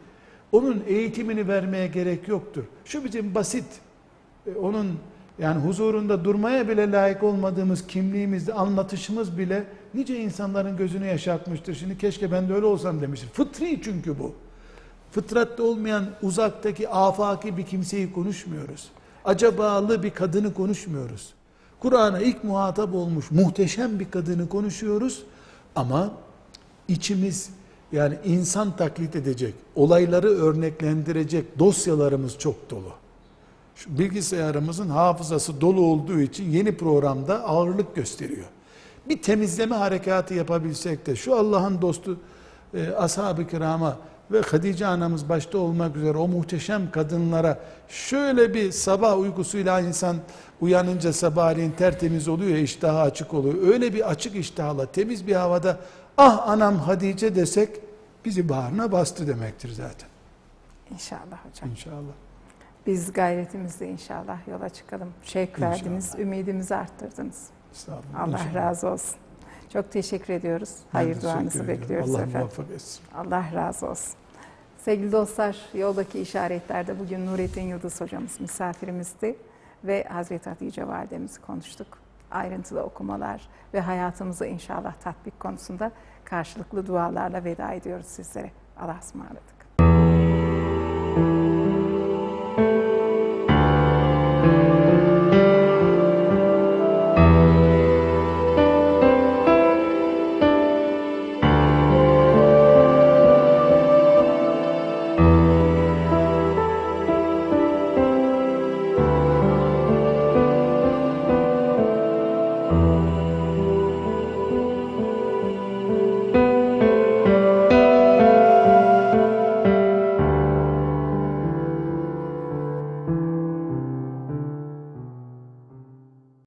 onun eğitimini vermeye gerek yoktur. Şu bizim basit, onun yani huzurunda durmaya bile layık olmadığımız kimliğimizde anlatışımız bile nice insanların gözünü yaşartmıştır. Şimdi keşke ben de öyle olsam demiştir. Fıtri çünkü bu. Fıtratta olmayan uzaktaki afaki bir kimseyi konuşmuyoruz. Acabalı bir kadını konuşmuyoruz. Kur'an'a ilk muhatap olmuş muhteşem bir kadını konuşuyoruz. Ama içimiz yani insan taklit edecek, olayları örneklendirecek dosyalarımız çok dolu. Şu bilgisayarımızın hafızası dolu olduğu için yeni programda ağırlık gösteriyor. Bir temizleme harekatı yapabilsek de şu Allah'ın dostu ashab-ı kirama ve Hatice anamız başta olmak üzere o muhteşem kadınlara şöyle bir sabah uykusuyla insan uyanınca sabahleyin tertemiz oluyor ya, iştahı açık oluyor. Öyle bir açık iştahla temiz bir havada ah anam Hatice desek bizi bağrına bastı demektir zaten. İnşallah hocam. İnşallah. Biz gayretimizle inşallah yola çıkalım. Şevk verdiniz, ümidimizi arttırdınız. Estağfurullah. Allah inşallah razı olsun. Çok teşekkür ediyoruz. Hayır duanızı bekliyoruz Allah efendim. Muvaffak etsin. Allah razı olsun. Sevgili dostlar, Yoldaki İşaretler'de bugün Nureddin Yıldız hocamız misafirimizdi ve Hazreti Hatice validemizi konuştuk. Ayrıntılı okumalar ve hayatımıza inşallah tatbik konusunda karşılıklı dualarla veda ediyoruz sizlere. Allah'a ısmarladık.